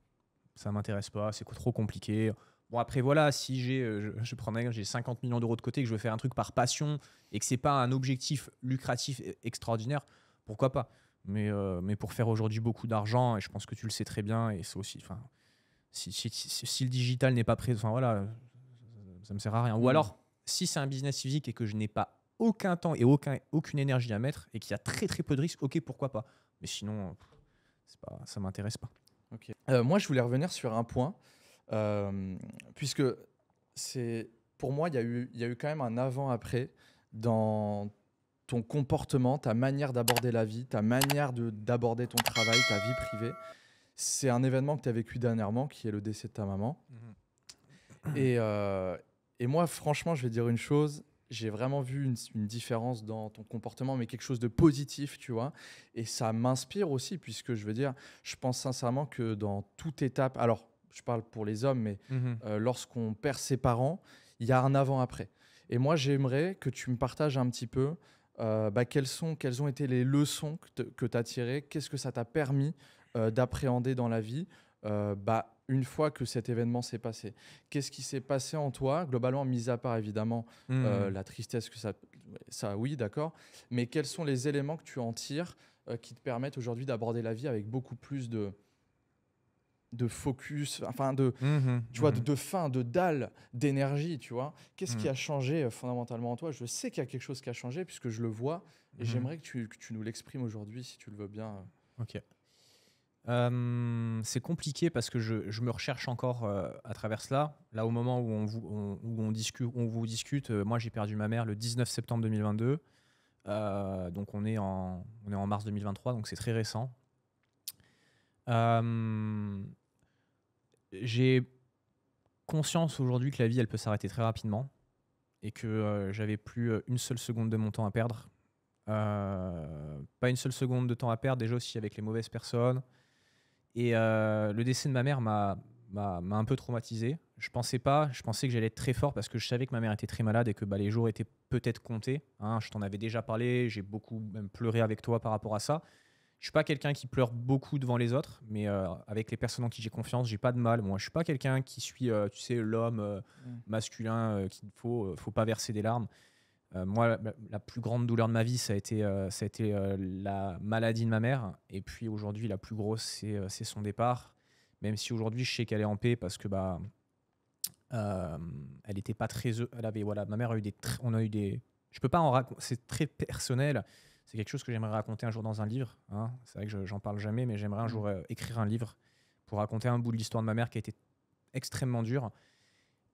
Ça ne m'intéresse pas, c'est trop compliqué. Bon, après, voilà, si je prends un exemple, j'ai 50 millions d'euros de côté, que je veux faire un truc par passion et que ce n'est pas un objectif lucratif extraordinaire, pourquoi pas? Mais pour faire aujourd'hui beaucoup d'argent, et je pense que tu le sais très bien, et c'est aussi, enfin, si le digital n'est pas présent, voilà, ça ne me sert à rien. Ou alors, si c'est un business physique et que je n'ai pas aucun temps et aucune énergie à mettre et qu'il y a très, très peu de risques, ok, pourquoi pas? Mais sinon, ça ne m'intéresse pas. Okay. Moi, je voulais revenir sur un point, puisque pour moi, il y a eu quand même un avant-après dans ton comportement, ta manière d'aborder la vie, ta manière d'aborder ton travail, ta vie privée. C'est un événement que tu as vécu dernièrement, qui est le décès de ta maman. Mmh. Et moi, franchement, je vais dire une chose. J'ai vraiment vu une différence dans ton comportement, mais quelque chose de positif, tu vois. Et ça m'inspire aussi, puisque je veux dire, je pense sincèrement que dans toute étape, alors je parle pour les hommes, mais lorsqu'on perd ses parents, il y a un avant-après. Et moi, j'aimerais que tu me partages un petit peu quelles ont été les leçons que tu as tirées, qu'est-ce que ça t'a permis d'appréhender dans la vie une fois que cet événement s'est passé. Qu'est-ce qui s'est passé en toi, globalement, mis à part évidemment la tristesse que ça oui, d'accord, mais quels sont les éléments que tu en tires qui te permettent aujourd'hui d'aborder la vie avec beaucoup plus de focus, enfin de dalle, d'énergie, tu vois. Qu'est-ce qui a changé fondamentalement en toi? Je sais qu'il y a quelque chose qui a changé puisque je le vois et j'aimerais que tu nous l'exprimes aujourd'hui si tu le veux bien. Ok. C'est compliqué parce que je me recherche encore à travers cela. Là, au moment où on vous discute, moi j'ai perdu ma mère le 19 septembre 2022. Donc on est en mars 2023, donc c'est très récent. J'ai conscience aujourd'hui que la vie, elle peut s'arrêter très rapidement et que j'avais plus une seule seconde de mon temps à perdre. Pas une seule seconde de temps à perdre, déjà aussi avec les mauvaises personnes. Et le décès de ma mère m'a un peu traumatisé. Je pensais que j'allais être très fort parce que je savais que ma mère était très malade et que les jours étaient peut-être comptés. Hein, je t'en avais déjà parlé, j'ai beaucoup même pleuré avec toi par rapport à ça. Je ne suis pas quelqu'un qui pleure beaucoup devant les autres, mais avec les personnes en qui j'ai confiance, je n'ai pas de mal. Moi, je ne suis pas quelqu'un qui suit l'homme masculin qu'il ne faut pas verser des larmes. Moi, la plus grande douleur de ma vie, ça a été la maladie de ma mère. Et puis aujourd'hui, la plus grosse, c'est son départ. Même si aujourd'hui, je sais qu'elle est en paix parce que elle n'était pas très... ma mère a eu des... Je peux pas en raconter. C'est très personnel. C'est quelque chose que j'aimerais raconter un jour dans un livre. Hein. C'est vrai que j'en parle jamais, mais j'aimerais un jour écrire un livre pour raconter un bout de l'histoire de ma mère qui a été extrêmement dure.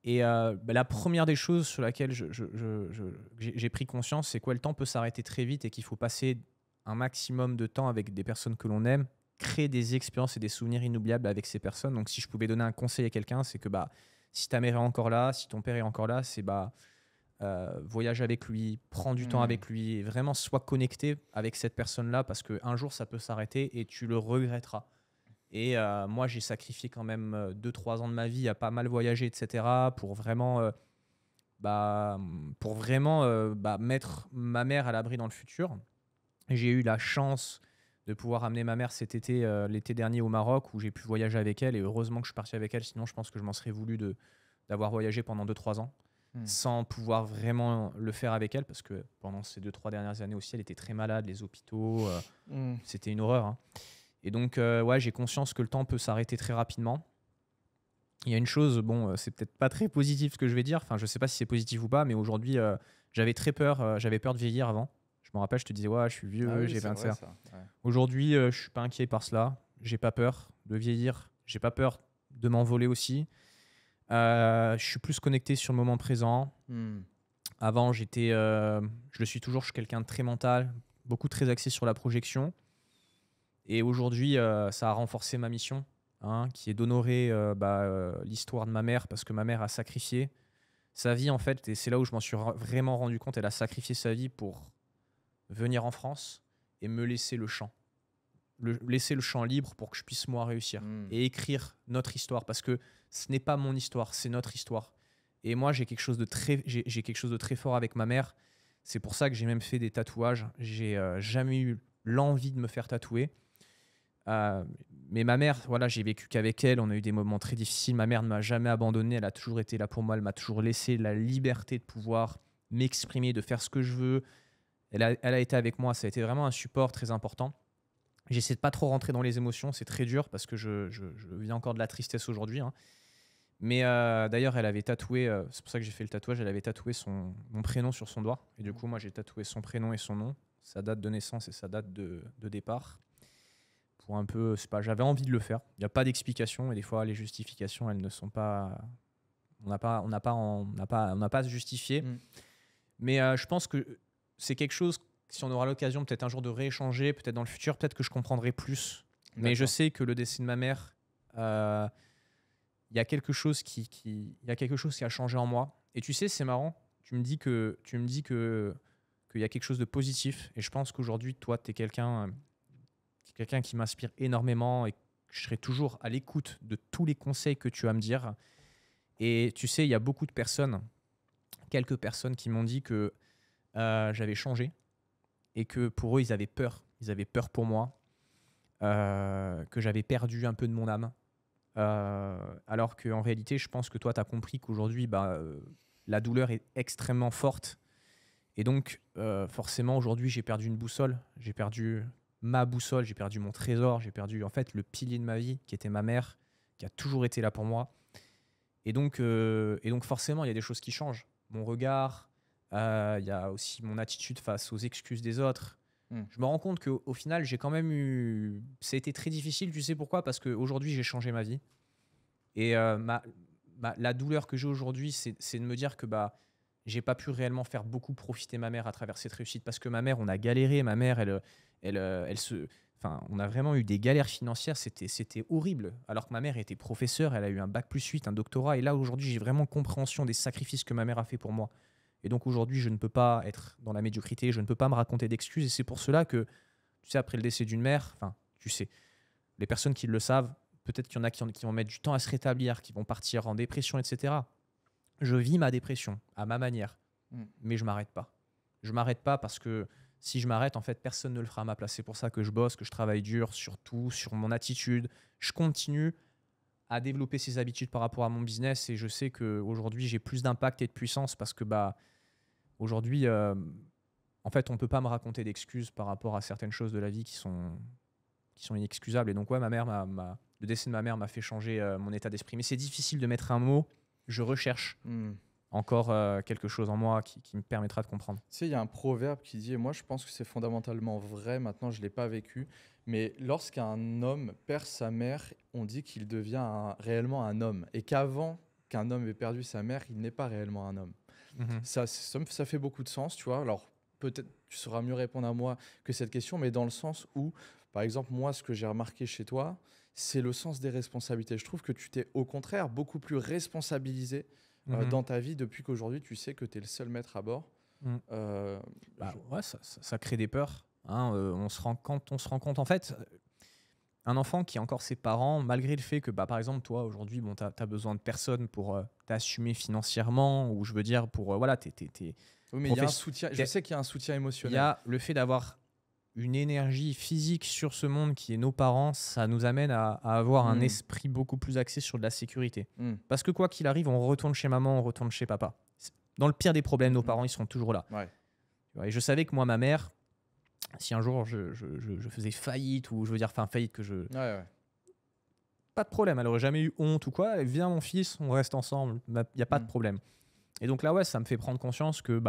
Et la première des choses sur laquelle j'ai pris conscience, c'est quoi? Le temps peut s'arrêter très vite et qu'il faut passer un maximum de temps avec des personnes que l'on aime, créer des expériences et des souvenirs inoubliables avec ces personnes. Donc si je pouvais donner un conseil à quelqu'un, c'est que si ta mère est encore là, si ton père est encore là, c'est voyage avec lui, prends du temps avec lui et vraiment sois connecté avec cette personne-là parce qu'un jour ça peut s'arrêter et tu le regretteras. Et moi, j'ai sacrifié quand même 2-3 ans de ma vie à pas mal voyager, etc. pour vraiment, mettre ma mère à l'abri dans le futur. J'ai eu la chance de pouvoir amener ma mère cet été, l'été dernier au Maroc, où j'ai pu voyager avec elle. Et heureusement que je suis parti avec elle, sinon je pense que je m'en serais voulu d'avoir voyagé pendant 2-3 ans sans pouvoir vraiment le faire avec elle. Parce que pendant ces 2-3 dernières années aussi, elle était très malade, les hôpitaux, c'était une horreur. Hein. Et donc, ouais, j'ai conscience que le temps peut s'arrêter très rapidement. Il y a une chose, c'est peut-être pas très positif ce que je vais dire. Enfin, je sais pas si c'est positif ou pas, mais aujourd'hui, j'avais très peur. J'avais peur de vieillir avant. Je me rappelle, je te disais, ouais, je suis vieux, j'ai 25 ans. Ouais. Aujourd'hui, je suis pas inquiet par cela. J'ai pas peur de vieillir. J'ai pas peur de m'envoler aussi. Je suis plus connecté sur le moment présent. Avant, je le suis toujours, je suis quelqu'un de très mental, beaucoup très axé sur la projection. Et aujourd'hui, ça a renforcé ma mission, hein, qui est d'honorer l'histoire de ma mère, parce que ma mère a sacrifié sa vie, en fait. Et c'est là où je m'en suis vraiment rendu compte. Elle a sacrifié sa vie pour venir en France et me laisser le champ. Laisser le champ libre pour que je puisse, moi, réussir et écrire notre histoire. Parce que ce n'est pas mon histoire, c'est notre histoire. Et moi, j'ai quelque chose de très fort avec ma mère. C'est pour ça que j'ai même fait des tatouages. J'ai jamais eu l'envie de me faire tatouer. Mais ma mère, voilà, j'ai vécu qu'avec elle, on a eu des moments très difficiles. Ma mère ne m'a jamais abandonné, elle a toujours été là pour moi, elle m'a toujours laissé la liberté de pouvoir m'exprimer, de faire ce que je veux. Elle a été avec moi, ça a été vraiment un support très important. J'essaie de pas trop rentrer dans les émotions, c'est très dur parce que je vis encore de la tristesse aujourd'hui, hein. Mais d'ailleurs, elle avait tatoué, c'est pour ça que j'ai fait le tatouage, elle avait tatoué mon prénom sur son doigt. Et du coup, moi, j'ai tatoué son prénom et son nom, sa date de naissance et sa date de départ. pour un peu, c'est pas, j'avais envie de le faire. Il n'y a pas d'explication et des fois les justifications, elles ne sont pas, on n'a pas à se justifier. Mm. Mais je pense que c'est quelque chose, si on aura l'occasion peut-être un jour de rééchanger, peut-être dans le futur, peut-être que je comprendrai plus. Mais je sais que le décès de ma mère, il y a quelque chose qui a changé en moi. Et tu sais, c'est marrant. Tu me dis qu'il y a quelque chose de positif. Et je pense qu'aujourd'hui, toi, tu es quelqu'un qui m'inspire énormément et je serai toujours à l'écoute de tous les conseils que tu as à me dire. Et tu sais, il y a beaucoup de personnes, quelques personnes qui m'ont dit que j'avais changé et que pour eux, ils avaient peur. Ils avaient peur pour moi, que j'avais perdu un peu de mon âme. Alors qu'en réalité, je pense que toi, tu as compris qu'aujourd'hui, la douleur est extrêmement forte. Et donc, forcément, aujourd'hui, j'ai perdu une boussole. J'ai perdu ma boussole, j'ai perdu mon trésor, j'ai perdu en fait le pilier de ma vie, qui était ma mère, qui a toujours été là pour moi. Et donc forcément, il y a des choses qui changent. Mon regard, il y a aussi mon attitude face aux excuses des autres. Mmh. Je me rends compte qu'au final, j'ai quand même eu... Ça a été très difficile, tu sais pourquoi? Parce qu'aujourd'hui, j'ai changé ma vie. Et la douleur que j'ai aujourd'hui, c'est de me dire que j'ai pas pu réellement faire beaucoup profiter ma mère à travers cette réussite, parce que ma mère, on a galéré. Ma mère, on a vraiment eu des galères financières. C'était horrible. Alors que ma mère était professeure, elle a eu un bac+8, un doctorat. Et là, aujourd'hui, j'ai vraiment compréhension des sacrifices que ma mère a fait pour moi. Et donc aujourd'hui, je ne peux pas être dans la médiocrité. Je ne peux pas me raconter d'excuses. Et c'est pour cela que, tu sais, après le décès d'une mère, enfin, tu sais, les personnes qui le savent, peut-être qu'il y en a qui vont mettre du temps à se rétablir, qui vont partir en dépression, etc. Je vis ma dépression à ma manière, mais je m'arrête pas. Je m'arrête pas parce que si je m'arrête, en fait, personne ne le fera à ma place. C'est pour ça que je bosse, que je travaille dur sur tout, sur mon attitude. Je continue à développer ces habitudes par rapport à mon business et je sais qu'aujourd'hui, j'ai plus d'impact et de puissance parce que aujourd'hui, en fait, on peut pas me raconter d'excuses par rapport à certaines choses de la vie qui sont inexcusables. Et donc, ouais, le décès de ma mère m'a fait changer mon état d'esprit. Mais c'est difficile de mettre un mot. Je recherche encore quelque chose en moi qui me permettra de comprendre. Tu sais, il y a un proverbe qui dit, et moi je pense que c'est fondamentalement vrai, maintenant je ne l'ai pas vécu, mais lorsqu'un homme perd sa mère, on dit qu'il devient réellement un homme. Et qu'avant qu'un homme ait perdu sa mère, il n'est pas réellement un homme. Mmh. Ça fait beaucoup de sens, tu vois. Alors peut-être tu sauras mieux répondre à moi que cette question, mais dans le sens où, par exemple, moi ce que j'ai remarqué chez toi, c'est le sens des responsabilités. Je trouve que tu t'es au contraire beaucoup plus responsabilisé dans ta vie depuis qu'aujourd'hui tu sais que tu es le seul maître à bord. Mmh. Ouais, ça crée des peurs. Hein. On se rend compte. En fait, un enfant qui a encore ses parents, malgré le fait que, par exemple, toi, aujourd'hui, bon, tu as besoin de personne pour t'assumer financièrement, ou je veux dire, pour. Voilà, tu es. Oui, mais il y a un soutien. Je sais qu'il y a un soutien émotionnel. Il y a le fait d'avoir une énergie physique sur ce monde qui est nos parents, ça nous amène à avoir un esprit beaucoup plus axé sur de la sécurité. Mmh. Parce que quoi qu'il arrive, on retourne chez maman, on retourne chez papa. Dans le pire des problèmes, nos parents, ils seront toujours là. Ouais. Et je savais que moi, ma mère, si un jour je faisais faillite, ou je veux dire, enfin faillite, que je... Ouais. Pas de problème, elle n'aurait jamais eu honte ou quoi. Et viens mon fils, on reste ensemble, il n'y a pas de problème. Et donc là, ouais, ça me fait prendre conscience que...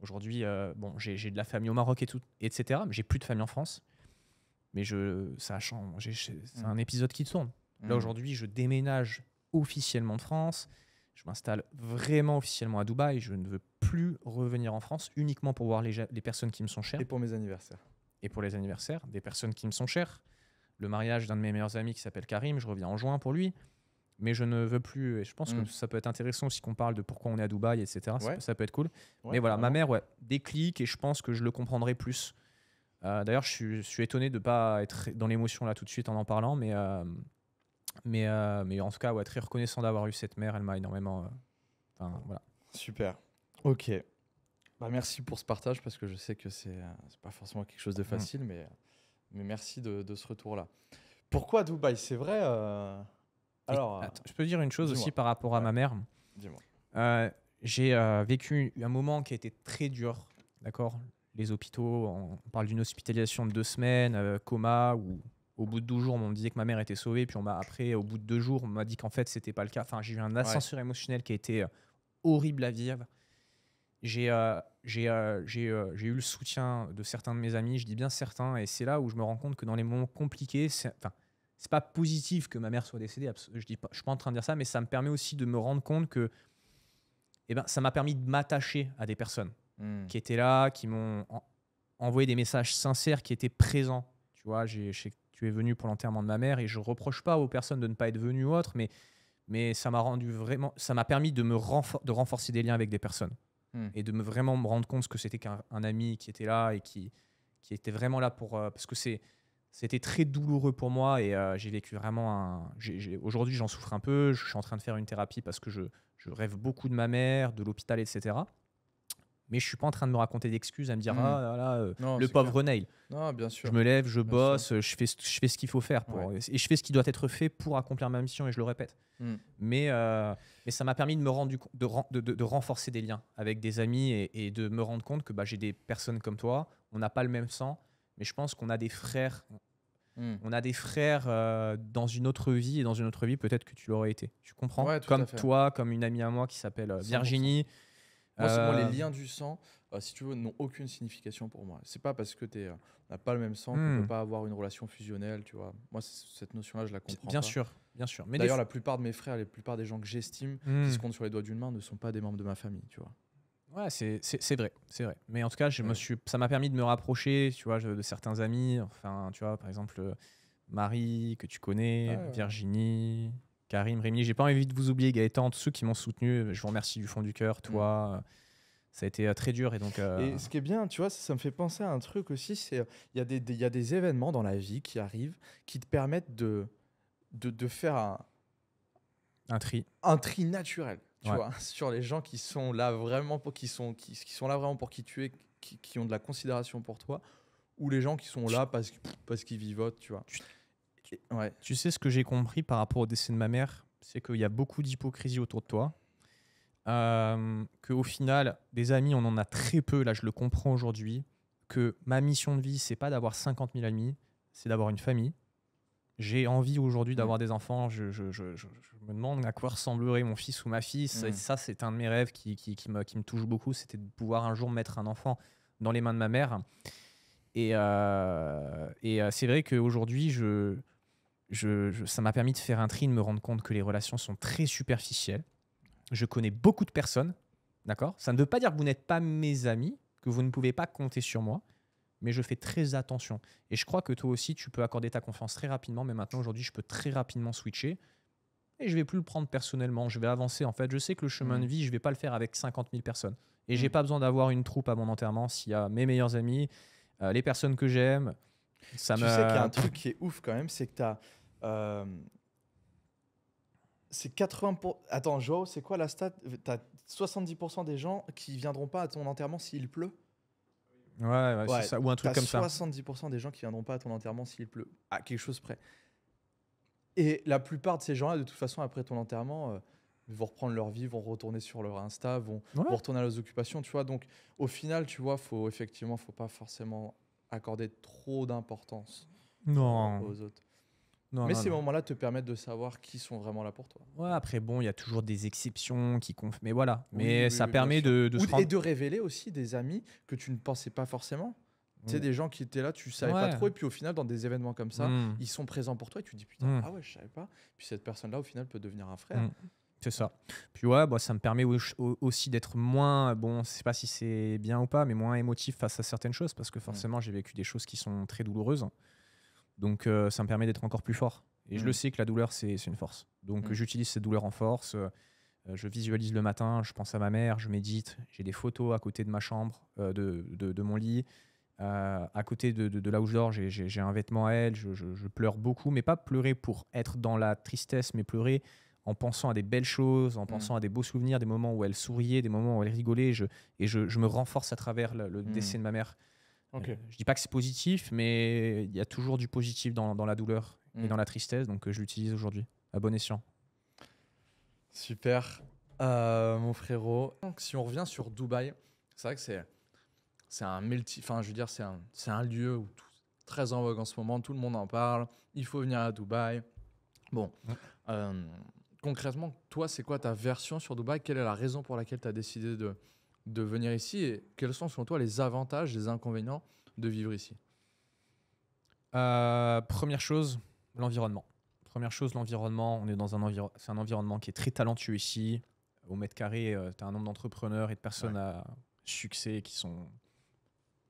Aujourd'hui, bon, j'ai de la famille au Maroc et tout, etc. Mais j'ai plus de famille en France. Mais ça change. C'est un épisode qui tourne. Là, aujourd'hui, je déménage officiellement de France. Je m'installe vraiment officiellement à Dubaï. Je ne veux plus revenir en France uniquement pour voir les personnes qui me sont chères. Et pour mes anniversaires. Et pour les anniversaires des personnes qui me sont chères. Le mariage d'un de mes meilleurs amis qui s'appelle Karim. Je reviens en juin pour lui. Mais je ne veux plus, et je pense que ça peut être intéressant aussi qu'on parle de pourquoi on est à Dubaï, etc. Ouais. Ça peut être cool. Ouais, mais voilà, vraiment. Ma mère, ouais, déclic, et je pense que je le comprendrai plus. D'ailleurs, je suis étonné de ne pas être dans l'émotion là tout de suite en parlant, mais en tout cas, ouais, très reconnaissant d'avoir eu cette mère, elle m'a énormément... voilà. Super, ok. Merci pour ce partage, parce que je sais que ce n'est pas forcément quelque chose de facile, mais merci de ce retour-là. Pourquoi Dubaï? C'est vrai Alors, attends, je peux dire une chose aussi par rapport à ma mère. Dis-moi. J'ai vécu un moment qui a été très dur, d'accord? Les hôpitaux, on parle d'une hospitalisation de 2 semaines, coma, où au bout de 12 jours, on me disait que ma mère était sauvée, puis après, au bout de 2 jours, on m'a dit qu'en fait, c'était pas le cas. Enfin, j'ai eu un ascenseur émotionnel qui a été horrible à vivre. J'ai eu le soutien de certains de mes amis, je dis bien certains, et c'est là où je me rends compte que dans les moments compliqués, enfin, c'est pas positif que ma mère soit décédée, je suis pas en train de dire ça, mais ça me permet aussi de me rendre compte que ça m'a permis de m'attacher à des personnes qui étaient là, qui m'ont envoyé des messages sincères, qui étaient présents. Tu vois, tu es venu pour l'enterrement de ma mère, et je reproche pas aux personnes de ne pas être venues ou autre, mais ça m'a rendu vraiment, ça m'a permis de renforcer des liens avec des personnes. Et de vraiment me rendre compte que c'était qu'un ami qui était là et qui était vraiment là pour... parce que c'était très douloureux pour moi et j'ai vécu vraiment un... Aujourd'hui, j'en souffre un peu. Je suis en train de faire une thérapie parce que je rêve beaucoup de ma mère, de l'hôpital, etc. Mais je ne suis pas en train de me raconter d'excuses, à me dire ah, là, là, non, le pauvre Neil. Non, bien sûr. Je me lève, je bosse, je fais ce qu'il faut faire. Et je fais ce qui doit être fait pour accomplir ma mission et je le répète. Mais ça m'a permis de me rendre de renforcer des liens avec des amis et de me rendre compte que j'ai des personnes comme toi, on n'a pas le même sang, mais je pense qu'on a des frères, on a des frères dans une autre vie, et dans une autre vie peut-être que tu l'aurais été. Tu comprends, comme toi, comme une amie à moi qui s'appelle Virginie. Moi, les liens du sang, si tu veux, n'ont aucune signification pour moi. C'est pas parce que tu n'as pas le même sang qu'on ne peut pas avoir une relation fusionnelle, tu vois. Moi, cette notion-là, je la comprends pas. Sûr, bien sûr. D'ailleurs, la plupart de mes frères, la plupart des gens que j'estime, qui se comptent sur les doigts d'une main, ne sont pas des membres de ma famille, tu vois. Ouais, c'est vrai, c'est vrai. Mais en tout cas, ça m'a permis de me rapprocher, tu vois, de certains amis. Enfin, tu vois, par exemple, Marie, que tu connais, Virginie... Karim, Rémi, j'ai pas envie de vous oublier, Gaëtan, tous ceux qui m'ont soutenu, je vous remercie du fond du cœur, toi, ça a été très dur. Et donc, et ce qui est bien, tu vois, ça me fait penser à un truc aussi, c'est il y a des événements dans la vie qui arrivent, qui te permettent de faire un tri naturel, tu vois, sur les gens qui sont là vraiment pour qui tu es, qui ont de la considération pour toi, ou les gens qui sont là parce qu'ils vivotent, tu vois. Tu sais ce que j'ai compris par rapport au décès de ma mère, c'est qu'il y a beaucoup d'hypocrisie autour de toi, qu'au final, des amis, on en a très peu, là je le comprends aujourd'hui, que ma mission de vie, c'est pas d'avoir 50 000 amis, c'est d'avoir une famille. J'ai envie aujourd'hui d'avoir des enfants, je me demande à quoi ressemblerait mon fils ou ma fille, ça c'est un de mes rêves qui me touche beaucoup, c'était de pouvoir un jour mettre un enfant dans les mains de ma mère. Et c'est vrai qu'aujourd'hui, ça m'a permis de faire un tri, de me rendre compte que les relations sont très superficielles. Je connais beaucoup de personnes, d'accord? Ça ne veut pas dire que vous n'êtes pas mes amis, que vous ne pouvez pas compter sur moi, mais je fais très attention. Et je crois que toi aussi, tu peux accorder ta confiance très rapidement, mais maintenant, aujourd'hui, je peux très rapidement switcher et je ne vais plus le prendre personnellement. Je vais avancer, en fait. Je sais que le chemin de vie, je ne vais pas le faire avec 50 000 personnes. Et je n'ai pas besoin d'avoir une troupe à mon enterrement s'il y a mes meilleurs amis, les personnes que j'aime. Tu sais qu'il y a un truc qui est ouf quand même, c'est que tu as... c'est 80%... Attends, Joao, c'est quoi la stat? Tu as 70% des gens qui ne viendront pas à ton enterrement s'il pleut. Ouais, c'est ça. Ou un truc comme ça. 70% des gens qui ne viendront pas à ton enterrement s'il pleut. À quelque chose près. Et la plupart de ces gens-là, de toute façon, après ton enterrement... vont reprendre leur vie, vont retourner sur leur Insta, vont retourner à leurs occupations, tu vois. Donc, au final, tu vois, faut pas forcément accorder trop d'importance aux autres. Ces moments-là te permettent de savoir qui sont vraiment là pour toi. Ouais, après, bon, il y a toujours des exceptions qui comptent, mais voilà. Ça permet de se rendre... Et de révéler aussi des amis que tu ne pensais pas forcément. Tu sais, des gens qui étaient là, tu savais pas trop, et puis au final, dans des événements comme ça, ils sont présents pour toi, et tu te dis, putain, ah ouais, je savais pas. Puis cette personne-là, au final, peut devenir un frère. C'est ça. Puis ouais, ça me permet aussi d'être moins, bon, je sais pas si c'est bien ou pas, mais moins émotif face à certaines choses, parce que forcément, j'ai vécu des choses qui sont très douloureuses. Donc, ça me permet d'être encore plus fort. Et je le sais que la douleur, c'est une force. Donc, j'utilise cette douleur en force. Je visualise le matin, je pense à ma mère, je médite. J'ai des photos à côté de ma chambre, de mon lit. À côté de là où je dors, j'ai un vêtement à elle. Je pleure beaucoup, mais pas pleurer pour être dans la tristesse, mais pleurer en pensant à des belles choses, en pensant à des beaux souvenirs, des moments où elle souriait, des moments où elle rigolait. Je me renforce à travers le décès de ma mère. Je dis pas que c'est positif, mais il y a toujours du positif dans la douleur et dans la tristesse. Donc, je l'utilise aujourd'hui, à bon escient. Super, mon frérot. Donc, si on revient sur Dubaï, c'est vrai que c'est un multi... Enfin, je veux dire, c'est un lieu où tout, très en vogue en ce moment. Tout le monde en parle. Il faut venir à Dubaï. Bon... concrètement, toi, c'est quoi ta version sur Dubaï? Quelle est la raison pour laquelle tu as décidé de venir ici et quels sont selon toi les avantages, les inconvénients de vivre ici? Première chose, l'environnement. Première chose, l'environnement. On est dans c'est un environnement qui est très talentueux ici. Au mètre carré, tu as un nombre d'entrepreneurs et de personnes à succès qui sont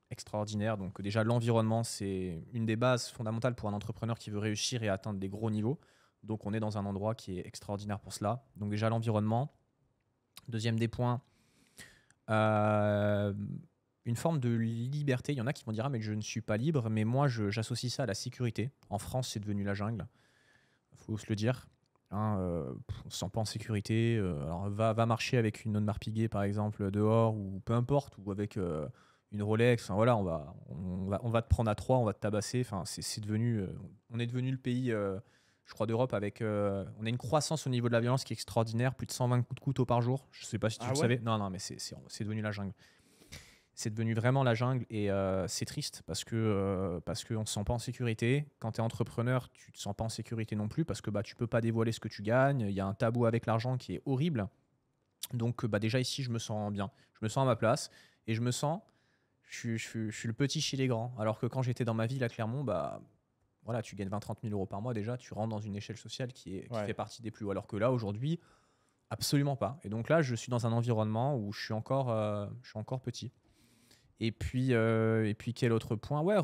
extraordinaires. Donc déjà, l'environnement, c'est une des bases fondamentales pour un entrepreneur qui veut réussir et atteindre des gros niveaux. Donc on est dans un endroit qui est extraordinaire pour cela. Donc déjà, l'environnement. Deuxième des points, une forme de liberté. Il y en a qui vont dire « Ah, mais je ne suis pas libre », mais moi, j'associe ça à la sécurité. En France, c'est devenu la jungle. Il faut se le dire. Hein, on ne se sent pas en sécurité. Alors, va marcher avec une autre marpiguée, par exemple, dehors, ou peu importe, ou avec une Rolex. Enfin, voilà, on va te prendre à trois, on va te tabasser. Enfin, c'est devenu, on est devenu le pays, je crois, d'Europe. On a une croissance au niveau de la violence qui est extraordinaire. Plus de 120 coups de couteau par jour. Je ne sais pas si tu le savais. Non, non, mais c'est devenu la jungle. C'est devenu vraiment la jungle et c'est triste parce qu'on ne se sent pas en sécurité. Quand tu es entrepreneur, tu ne te sens pas en sécurité non plus parce que bah, tu ne peux pas dévoiler ce que tu gagnes. Il y a un tabou avec l'argent qui est horrible. Donc bah, déjà ici, je me sens bien. Je me sens à ma place et je me sens, je suis le petit chez les grands. Alors que quand j'étais dans ma ville à Clermont, bah, voilà, tu gagnes 20-30 000 euros par mois déjà. Tu rentres dans une échelle sociale qui fait partie des plus hauts. Alors que là, aujourd'hui, absolument pas. Et donc là, je suis dans un environnement où je suis encore petit. Et puis quel autre point? Ouais,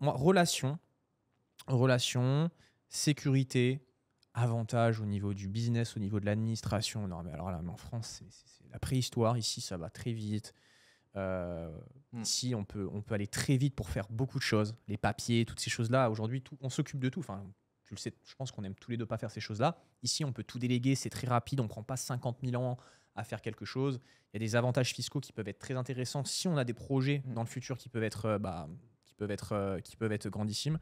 relation, sécurité, avantage au niveau du business, au niveau de l'administration. Non, mais alors là, mais en France, c'est la préhistoire. Ici, ça va très vite. Ici, on peut aller très vite pour faire beaucoup de choses. Les papiers, toutes ces choses-là. Aujourd'hui, on s'occupe de tout. Enfin, tu le sais, je pense qu'on aime tous les deux pas faire ces choses-là. Ici, on peut tout déléguer. C'est très rapide. On ne prend pas 50 000 ans à faire quelque chose. Il y a des avantages fiscaux qui peuvent être très intéressants si on a des projets dans le futur qui peuvent être grandissimes.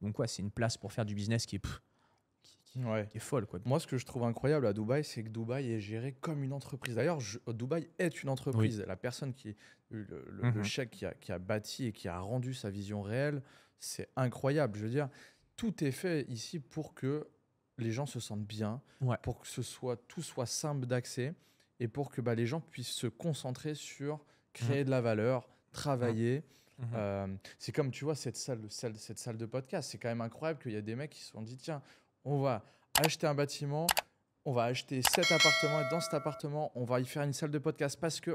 Donc ouais, c'est une place pour faire du business qui est folle, quoi. Moi, ce que je trouve incroyable à Dubaï, c'est que Dubaï est géré comme une entreprise. D'ailleurs, Dubaï est une entreprise. Oui. La personne qui le chef qui a bâti et qui a rendu sa vision réelle, c'est incroyable. Je veux dire, tout est fait ici pour que les gens se sentent bien, pour que tout soit simple d'accès. Et pour que bah, les gens puissent se concentrer sur créer de la valeur, travailler. C'est comme, tu vois, cette salle de podcast. C'est quand même incroyable qu'il y a des mecs qui se sont dit « Tiens, on va acheter un bâtiment, on va acheter 7 appartements et dans cet appartement, on va y faire une salle de podcast parce que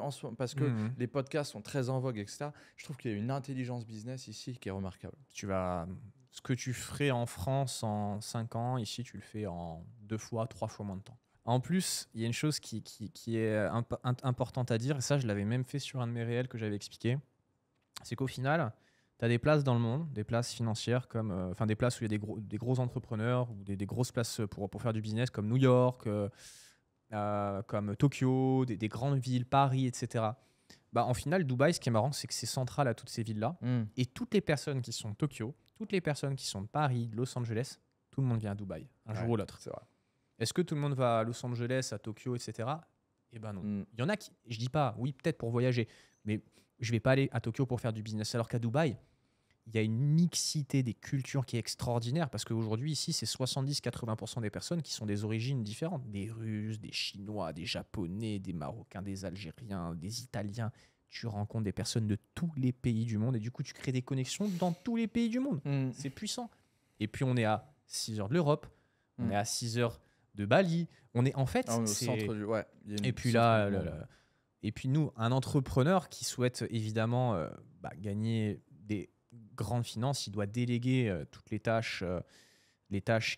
les podcasts sont très en vogue, etc. » Je trouve qu'il y a une intelligence business ici qui est remarquable. Ce que tu ferais en France en 5 ans, ici, tu le fais en 2 fois, 3 fois moins de temps. En plus, il y a une chose qui est importante à dire, et ça, je l'avais même fait sur un de mes réels que j'avais expliqué, c'est qu'au final, tu as des places dans le monde, des places financières, comme, des places où il y a des gros entrepreneurs, ou des grosses places pour faire du business, comme New York, comme Tokyo, des grandes villes, Paris, etc. Bah, en final, Dubaï, ce qui est marrant, c'est que c'est central à toutes ces villes-là, et toutes les personnes qui sont de Tokyo, toutes les personnes qui sont de Paris, de Los Angeles, tout le monde vient à Dubaï, un jour ou l'autre. C'est vrai. Est-ce que tout le monde va à Los Angeles, à Tokyo, etc. Eh ben non. Il y en a qui, je dis pas, oui, peut-être pour voyager, mais je vais pas aller à Tokyo pour faire du business. Alors qu'à Dubaï, il y a une mixité des cultures qui est extraordinaire parce qu'aujourd'hui, ici, c'est 70-80% des personnes qui sont des origines différentes. Des Russes, des Chinois, des Japonais, des Marocains, des Algériens, des Italiens. Tu rencontres des personnes de tous les pays du monde et du coup, tu crées des connexions dans tous les pays du monde. C'est puissant. Et puis, on est à 6 heures de l'Europe, on est à 6 heures de Bali, on est en fait au centre du et puis là et puis nous, un entrepreneur qui souhaite évidemment gagner des grandes finances, il doit déléguer toutes les tâches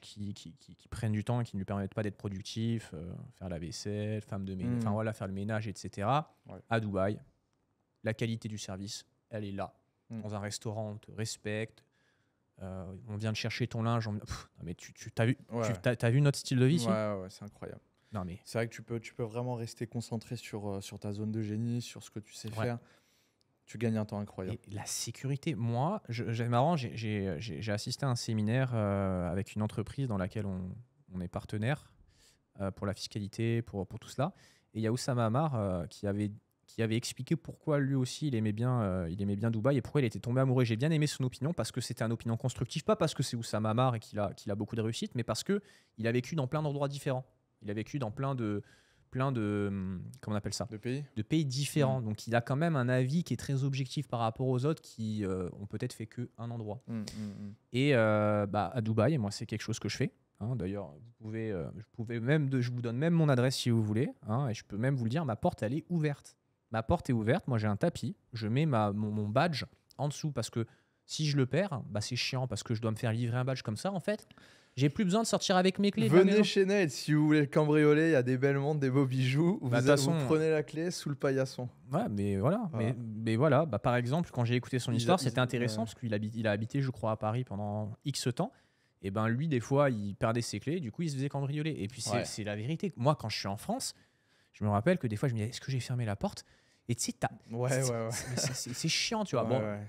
qui prennent du temps et qui ne lui permettent pas d'être productif, faire la vaisselle, faire le ménage, etc. À Dubaï, la qualité du service, elle est là. Dans un restaurant, on te respecte. On vient de chercher ton linge. Non, mais t'as vu notre style de vie ici ? Ouais, c'est incroyable. Non, mais c'est vrai que tu peux vraiment rester concentré sur ta zone de génie, sur ce que tu sais faire. Tu gagnes un temps incroyable. Et la sécurité. Moi, j'ai assisté à un séminaire avec une entreprise dans laquelle on est partenaire pour la fiscalité, pour tout cela. Et il y a Oussama Amar qui avait expliqué pourquoi lui aussi il aimait bien Dubaï et pourquoi il était tombé amoureux. J'ai bien aimé son opinion parce que c'était un opinion constructive, pas parce que c'est Oussama Amar et qu'il a beaucoup de réussite, mais parce qu'il a vécu dans plein d'endroits différents. Il a vécu dans plein de plein de, comment on appelle ça, de pays différents. Mmh. Donc, il a quand même un avis qui est très objectif par rapport aux autres qui ont peut-être fait qu'un endroit. Mmh, mmh. Et à Dubaï, moi, c'est quelque chose que je fais. Hein, d'ailleurs, je vous donne même mon adresse si vous voulez. Hein, et je peux même vous le dire, ma porte, elle est ouverte. Ma porte est ouverte. Moi, j'ai un tapis. Je mets mon badge en dessous parce que si je le perds, bah, c'est chiant parce que je dois me faire livrer un badge comme ça, en fait. J'ai plus besoin de sortir avec mes clés. Venez chez Ned si vous voulez le cambrioler. Il y a des belles montres, des beaux bijoux. Vous prenez la clé sous le paillasson. Ouais, mais voilà. Ouais. Mais voilà. Bah, par exemple, quand j'ai écouté son histoire, c'était intéressant parce qu'il a habité, je crois, à Paris pendant X temps. Et ben lui, des fois, il perdait ses clés. Du coup, il se faisait cambrioler. Et puis, c'est la vérité. Moi, quand je suis en France, je me rappelle que des fois, je me disais, est-ce que j'ai fermé la porte? Et tu sais, c'est chiant, tu vois. Ouais, bon, ouais.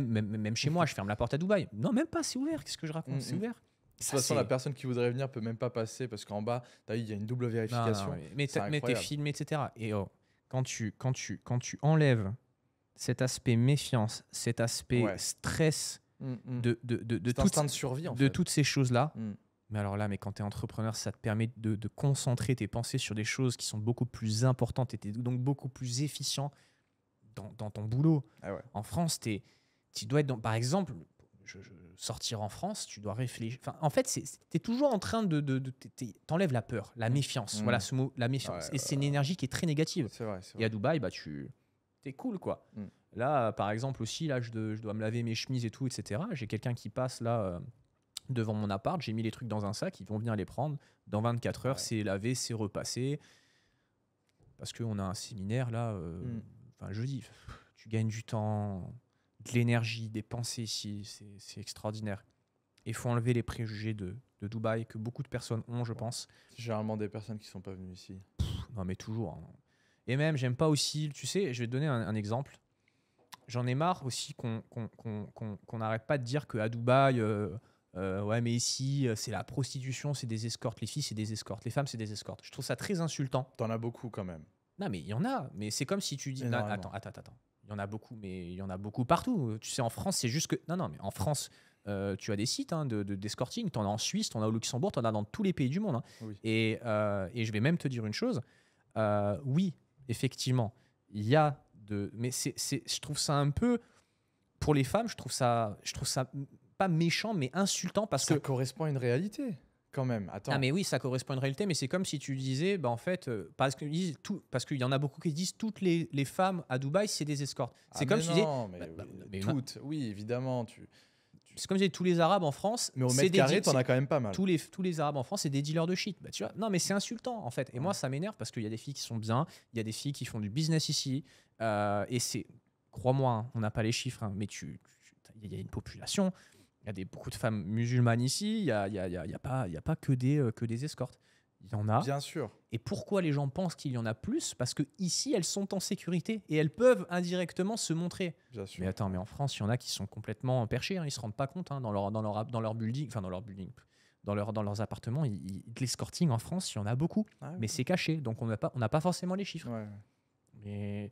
Même chez moi, je ferme la porte à Dubaï. Non, même pas, c'est ouvert. Qu'est-ce que je raconte? C'est ouvert. De toute façon, la personne qui voudrait venir peut même pas passer parce qu'en bas, il y a une double vérification. Non, mais t'es filmé, etc. Et quand tu enlèves cet aspect méfiance, cet aspect stress de toutes ces choses-là, mais alors là, quand t'es entrepreneur, ça te permet de concentrer tes pensées sur des choses qui sont beaucoup plus importantes et t'es donc beaucoup plus efficient dans ton boulot. Ah ouais. En France, tu dois être dans, par exemple... sortir en France, tu dois réfléchir. Enfin, en fait, tu es toujours en train de t'enlèves la peur, la méfiance. Voilà ce mot, la méfiance. Ouais, et c'est une énergie qui est très négative. C'est vrai, c'est vrai. Et à Dubaï, t'es cool, quoi. Là, par exemple, aussi, là, je dois me laver mes chemises et tout, etc. J'ai quelqu'un qui passe là devant mon appart. J'ai mis les trucs dans un sac. Ils vont venir les prendre. Dans 24 heures, c'est lavé, c'est repassé. Parce qu'on a un séminaire, là, jeudi. Tu gagnes du temps... de l'énergie, des pensées ici, c'est extraordinaire. Il faut enlever les préjugés de Dubaï que beaucoup de personnes ont, je pense. Généralement des personnes qui ne sont pas venues ici. Non, mais toujours. Hein. Et même, j'aime pas aussi, tu sais, je vais te donner un exemple. J'en ai marre aussi qu'on n'arrête pas de dire qu'à Dubaï, ouais, mais ici, c'est la prostitution, c'est des escortes, les filles, c'est des escortes, les femmes, c'est des escortes. Je trouve ça très insultant. T'en as beaucoup quand même. Non, mais il y en a. Mais c'est comme si tu dis... Non, attends. Il y en a beaucoup, mais il y en a beaucoup partout. Tu sais, en France, c'est juste que... Non, mais en France, tu as des sites hein, d'escorting. Tu en as en Suisse, tu en as au Luxembourg, tu en as dans tous les pays du monde. Hein. Oui. Et je vais même te dire une chose. Oui, effectivement, il y a de... Mais je trouve ça un peu... Pour les femmes, je trouve ça pas méchant, mais insultant parce que... Ça correspond à une réalité, quand même. Attends. Ah, mais oui, ça correspond à une réalité, mais c'est comme si tu disais, bah, en fait, parce qu'il y en a beaucoup qui disent toutes les femmes à Dubaï, c'est des escortes. C'est comme si tu disais. Mais toutes, oui, évidemment. C'est comme si tu disais, tous les Arabes en France. Mais au mètre carré, t'en as quand même pas mal. Tous les Arabes en France, c'est des dealers de shit. Bah, tu vois, non, mais c'est insultant, en fait. Et moi, ça m'énerve parce qu'il y a des filles qui sont bien, il y a des filles qui font du business ici. Et c'est, crois-moi, hein, on n'a pas les chiffres, hein, mais il y a une population. Il y a beaucoup de femmes musulmanes ici, il n'y a pas que des escortes. Il y en a. Bien sûr. Et pourquoi les gens pensent qu'il y en a plus? Parce qu'ici, elles sont en sécurité et elles peuvent indirectement se montrer. Bien sûr. Mais attends, mais en France, il y en a qui sont complètement perchés, hein, ils ne se rendent pas compte hein, dans leurs appartements. L'escorting en France, il y en a beaucoup, mais c'est caché, donc on n'a pas forcément les chiffres. Ouais. Mais...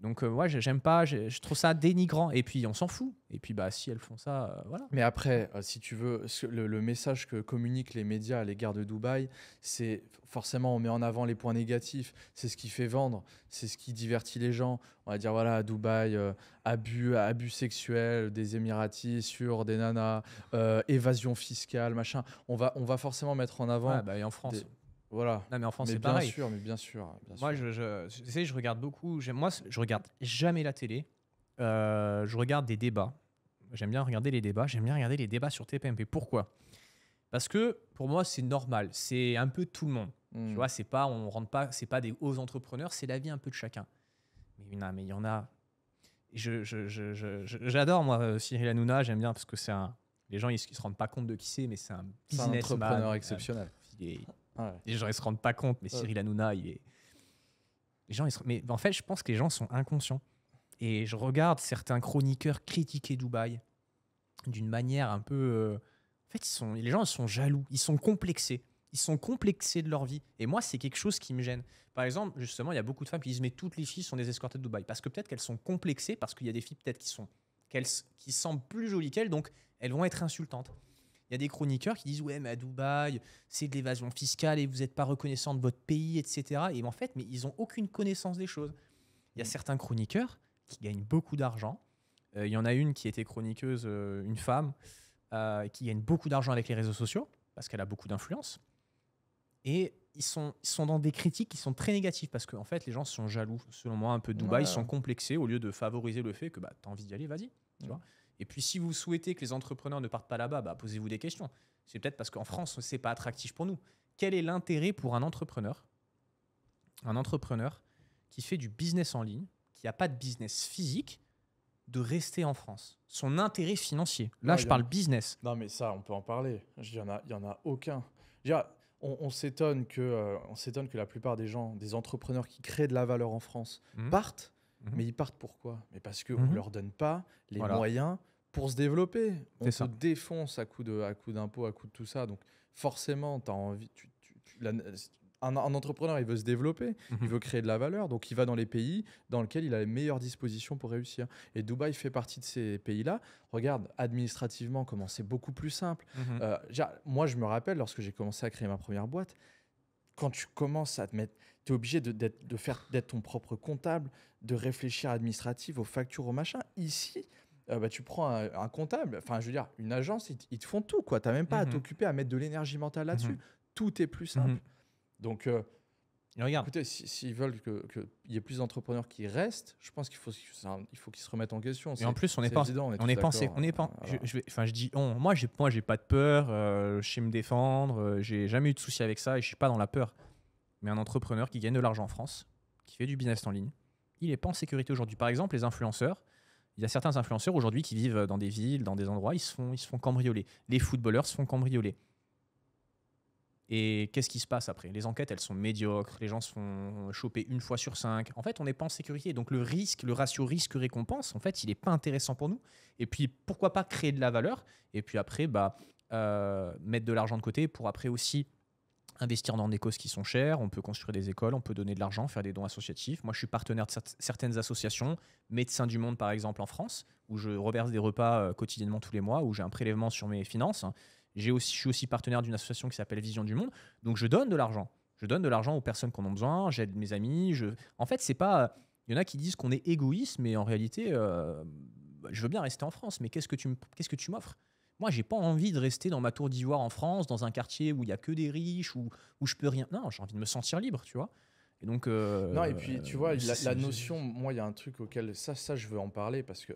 Donc, ouais, j'aime pas, je trouve ça dénigrant. Et puis, on s'en fout. Et puis, bah, si elles font ça, voilà. Mais après, si tu veux, le message que communiquent les médias à l'égard de Dubaï, c'est forcément, on met en avant les points négatifs. C'est ce qui fait vendre, c'est ce qui divertit les gens. On va dire, voilà, à Dubaï, abus sexuels des Émiratis sur des nanas, évasion fiscale, machin. On va forcément mettre en avant. Ouais, bah, et en France. Voilà. Non, mais en France, c'est pareil. Bien sûr. Moi, tu sais, je regarde beaucoup. Moi, je regarde jamais la télé. Je regarde des débats. J'aime bien regarder les débats. J'aime bien regarder les débats sur TPMP. Pourquoi? Parce que pour moi, c'est normal. C'est un peu tout le monde. Tu vois, c'est pas, on rentre pas, c'est pas des hauts entrepreneurs. C'est la vie un peu de chacun. Mais il y en a. J'adore moi Cyril Hanouna. J'aime bien parce que c'est un. Les gens, ils se rendent pas compte de qui c'est, mais c'est un businessman. C'est un entrepreneur exceptionnel. Les gens, ils se rendent pas compte, mais Cyril Hanouna, il est. Les gens, mais en fait, je pense que les gens sont inconscients. Et je regarde certains chroniqueurs critiquer Dubaï d'une manière un peu. En fait, les gens, ils sont jaloux, ils sont complexés. Ils sont complexés de leur vie. Et moi, c'est quelque chose qui me gêne. Par exemple, justement, il y a beaucoup de femmes qui disent mais toutes les filles sont des escortes de Dubaï. Parce que peut-être qu'elles sont complexées, parce qu'il y a des filles peut-être qui semblent plus jolies qu'elles, donc elles vont être insultantes. Il y a des chroniqueurs qui disent « Ouais, mais à Dubaï, c'est de l'évasion fiscale et vous n'êtes pas reconnaissant de votre pays, etc. » Et en fait, mais ils n'ont aucune connaissance des choses. Il y a certains chroniqueurs qui gagnent beaucoup d'argent. Il y en a une qui était chroniqueuse, une femme, qui gagne beaucoup d'argent avec les réseaux sociaux parce qu'elle a beaucoup d'influence. Et ils sont dans des critiques qui sont très négatives parce qu'en fait, les gens sont jaloux, selon moi, un peu de Dubaï. Ils sont complexés au lieu de favoriser le fait que bah, tu as envie d'y aller, vas-y. Et puis, si vous souhaitez que les entrepreneurs ne partent pas là-bas, bah, posez-vous des questions. C'est peut-être parce qu'en France, ce n'est pas attractif pour nous. Quel est l'intérêt pour un entrepreneur qui fait du business en ligne, qui n'a pas de business physique, de rester en France? Son intérêt financier. Là, je parle business. Non, mais ça, on peut en parler. Il n'y en a aucun. On s'étonne que la plupart des gens, des entrepreneurs qui créent de la valeur en France partent. Mais ils partent pourquoi? Mais parce qu'on ne leur donne pas les moyens pour se développer. On se défonce à coups d'impôts, à coups de tout ça. Donc forcément, tu as envie... Un entrepreneur, il veut se développer, il veut créer de la valeur. Donc, il va dans les pays dans lesquels il a les meilleures dispositions pour réussir. Et Dubaï fait partie de ces pays-là. Regarde, administrativement, comment c'est beaucoup plus simple. Moi, je me rappelle, lorsque j'ai commencé à créer ma première boîte, quand tu commences à te mettre... Tu es obligé d'être ton propre comptable, de réfléchir administratif, aux factures, aux machins. Ici... tu prends un comptable, enfin je veux dire une agence, ils te font tout, tu n'as même pas à t'occuper, à mettre de l'énergie mentale là-dessus. Tout est plus simple. Donc, regarde. Écoutez, s'ils veulent qu'il y ait plus d'entrepreneurs qui restent, je pense qu'il faut qu'ils se remettent en question. Et en plus, on n'est pas... Je dis on. Moi, j'ai pas de peur, je sais me défendre, j'ai jamais eu de souci avec ça et je suis pas dans la peur. Mais un entrepreneur qui gagne de l'argent en France, qui fait du business en ligne, il n'est pas en sécurité aujourd'hui. Par exemple, les influenceurs. Il y a certains influenceurs aujourd'hui qui vivent dans des villes, dans des endroits, ils se font cambrioler. Les footballeurs se font cambrioler. Et qu'est-ce qui se passe après? Les enquêtes, elles sont médiocres. Les gens se font choper 1 fois sur 5. En fait, on n'est pas en sécurité. Donc le risque, le ratio risque-récompense, en fait, il n'est pas intéressant pour nous. Et puis, pourquoi pas créer de la valeur? Et puis après, mettre de l'argent de côté pour après aussi investir dans des causes qui sont chères. On peut construire des écoles, on peut donner de l'argent, faire des dons associatifs. Moi, je suis partenaire de certaines associations, Médecins du Monde, par exemple, en France, où je reverse des repas quotidiennement tous les mois, où j'ai un prélèvement sur mes finances. Je suis aussi partenaire d'une association qui s'appelle Vision du Monde. Donc, je donne de l'argent. Je donne de l'argent aux personnes qui en ont besoin. J'aide mes amis. En fait, c'est pas... Il y en a qui disent qu'on est égoïste, mais en réalité, je veux bien rester en France, mais qu'est-ce que tu m'offres? Moi, j'ai pas envie de rester dans ma tour d'ivoire en France, dans un quartier où il n'y a que des riches, où je peux rien. Non, j'ai envie de me sentir libre, tu vois. Et donc, non, et puis, tu vois, la notion, moi, il y a un truc auquel ça, je veux en parler parce que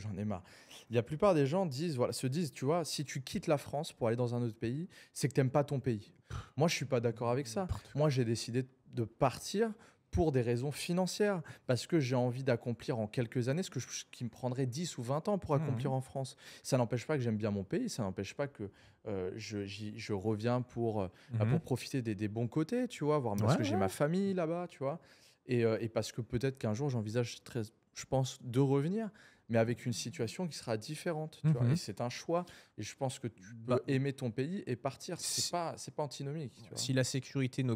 j'en ai marre. La plupart des gens se disent, tu vois, si tu quittes la France pour aller dans un autre pays, c'est que tu n'aimes pas ton pays. Moi, je suis pas d'accord avec ça. Moi, j'ai décidé de partir pour des raisons financières, parce que j'ai envie d'accomplir en quelques années ce qui me prendrait 10 ou 20 ans pour accomplir en France. Ça n'empêche pas que j'aime bien mon pays, ça n'empêche pas que je reviens pour profiter des bons côtés, tu vois, parce que j'ai ma famille là-bas, tu vois, et parce que peut-être qu'un jour j'envisage, je pense, de revenir, mais avec une situation qui sera différente. Tu vois, et c'est un choix, et je pense que tu peux aimer ton pays et partir. Ce n'est pas antinomique. Tu vois. Si la sécurité ne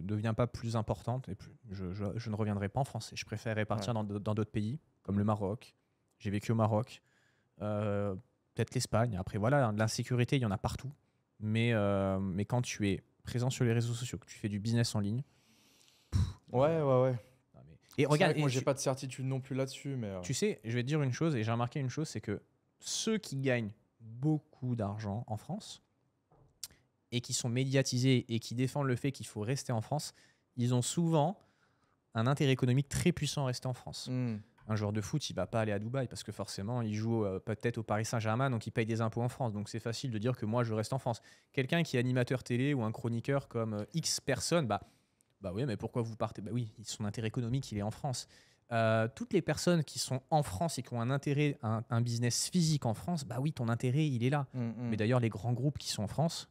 devient pas plus importante, et je ne reviendrai pas en France. Et je préférerais partir dans d'autres pays, comme le Maroc. J'ai vécu au Maroc, peut-être l'Espagne. Après, voilà, l'insécurité, il y en a partout. Mais quand tu es présent sur les réseaux sociaux, que tu fais du business en ligne... Et regarde, moi, j'ai pas de certitude non plus là-dessus. Mais tu sais, je vais te dire une chose, et j'ai remarqué une chose, c'est que ceux qui gagnent beaucoup d'argent en France et qui sont médiatisés et qui défendent le fait qu'il faut rester en France, ils ont souvent un intérêt économique très puissant à rester en France. Un joueur de foot, il va pas aller à Dubaï parce que forcément, il joue peut-être au Paris Saint-Germain, donc il paye des impôts en France. Donc c'est facile de dire que moi, je reste en France. Quelqu'un qui est animateur télé ou un chroniqueur comme X personnes, bah oui, mais pourquoi vous partez? Bah oui, son intérêt économique, il est en France. Toutes les personnes qui sont en France et qui ont un intérêt, un business physique en France, bah oui, ton intérêt, il est là. Mais d'ailleurs, les grands groupes qui sont en France,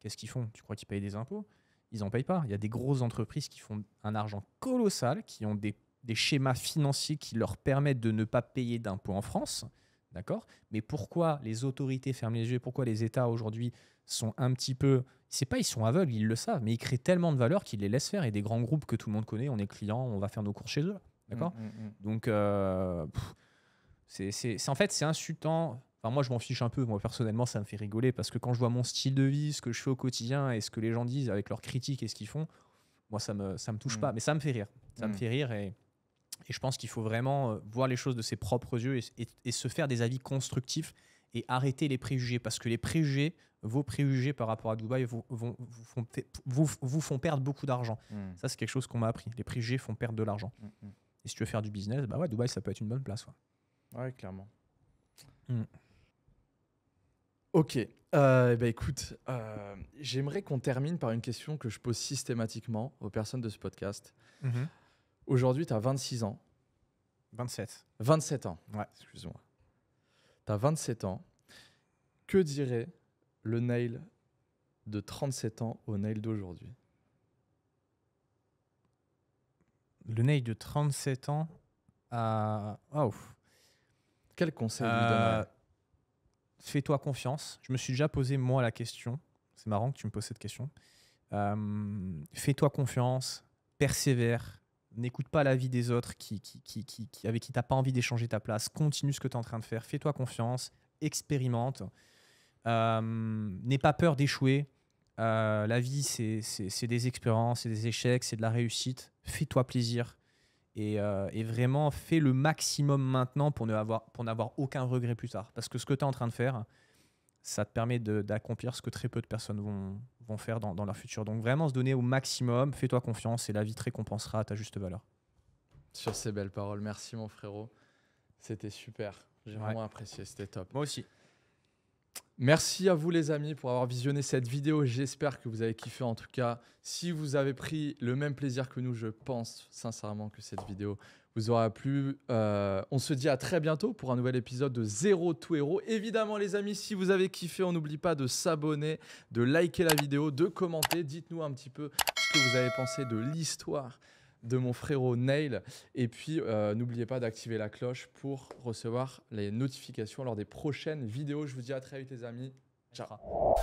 qu'est-ce qu'ils font? Tu crois qu'ils payent des impôts? Ils n'en payent pas. Il y a des grosses entreprises qui font un argent colossal, qui ont des schémas financiers qui leur permettent de ne pas payer d'impôts en France. D'accord? Mais pourquoi les autorités ferment les yeux? Pourquoi les États aujourd'hui sont un petit peu... C'est pas ils sont aveugles, ils le savent, mais ils créent tellement de valeur qu'ils les laissent faire. Et des grands groupes que tout le monde connaît, on est client, on va faire nos cours chez eux. D'accord? Donc, en fait, c'est insultant. Enfin, moi, je m'en fiche un peu. Moi, personnellement, ça me fait rigoler parce que quand je vois mon style de vie, ce que je fais au quotidien et ce que les gens disent avec leurs critiques et ce qu'ils font, moi, ça me touche pas. Mais ça me fait rire. Ça me fait rire et je pense qu'il faut vraiment voir les choses de ses propres yeux et se faire des avis constructifs et arrêter les préjugés parce que les préjugés, vos préjugés par rapport à Dubaï vous font perdre beaucoup d'argent. Ça, c'est quelque chose qu'on m'a appris. Les préjugés font perdre de l'argent. Et si tu veux faire du business, bah ouais, Dubaï, ça peut être une bonne place. Ouais, ouais, clairement. Ok, bah écoute, j'aimerais qu'on termine par une question que je pose systématiquement aux personnes de ce podcast. Aujourd'hui, tu as 26 ans. 27. 27 ans, ouais, excuse-moi. Tu as 27 ans. Que dirait le Neil de 37 ans au Neil d'aujourd'hui? Le Neil de 37 ans à... Waouh. Quel conseil lui donnerais? Fais-toi confiance. Je me suis déjà posé, moi, la question. C'est marrant que tu me poses cette question. Fais-toi confiance, persévère. N'écoute pas l'avis des autres avec qui tu n'as pas envie d'échanger ta place. Continue ce que tu es en train de faire. Fais-toi confiance. Expérimente. N'aie pas peur d'échouer. La vie, c'est des expériences, c'est des échecs, c'est de la réussite. Fais-toi plaisir. Et vraiment, fais le maximum maintenant pour n'avoir aucun regret plus tard. Parce que ce que tu es en train de faire, ça te permet d'accomplir ce que très peu de personnes vont faire dans leur futur. Donc vraiment se donner au maximum, fais-toi confiance et la vie te récompensera à ta juste valeur. Sur ces belles paroles, merci mon frérot. C'était super, j'ai vraiment apprécié, c'était top. Moi aussi. Merci à vous les amis pour avoir visionné cette vidéo. J'espère que vous avez kiffé en tout cas. Si vous avez pris le même plaisir que nous, je pense sincèrement que cette vidéo vous aura plu. On se dit à très bientôt pour un nouvel épisode de ZerotoHero. Évidemment les amis, si vous avez kiffé, on n'oublie pas de s'abonner, de liker la vidéo, de commenter. Dites-nous un petit peu ce que vous avez pensé de l'histoire de mon frérot Neil. Et puis, n'oubliez pas d'activer la cloche pour recevoir les notifications lors des prochaines vidéos. Je vous dis à très vite les amis. Ciao.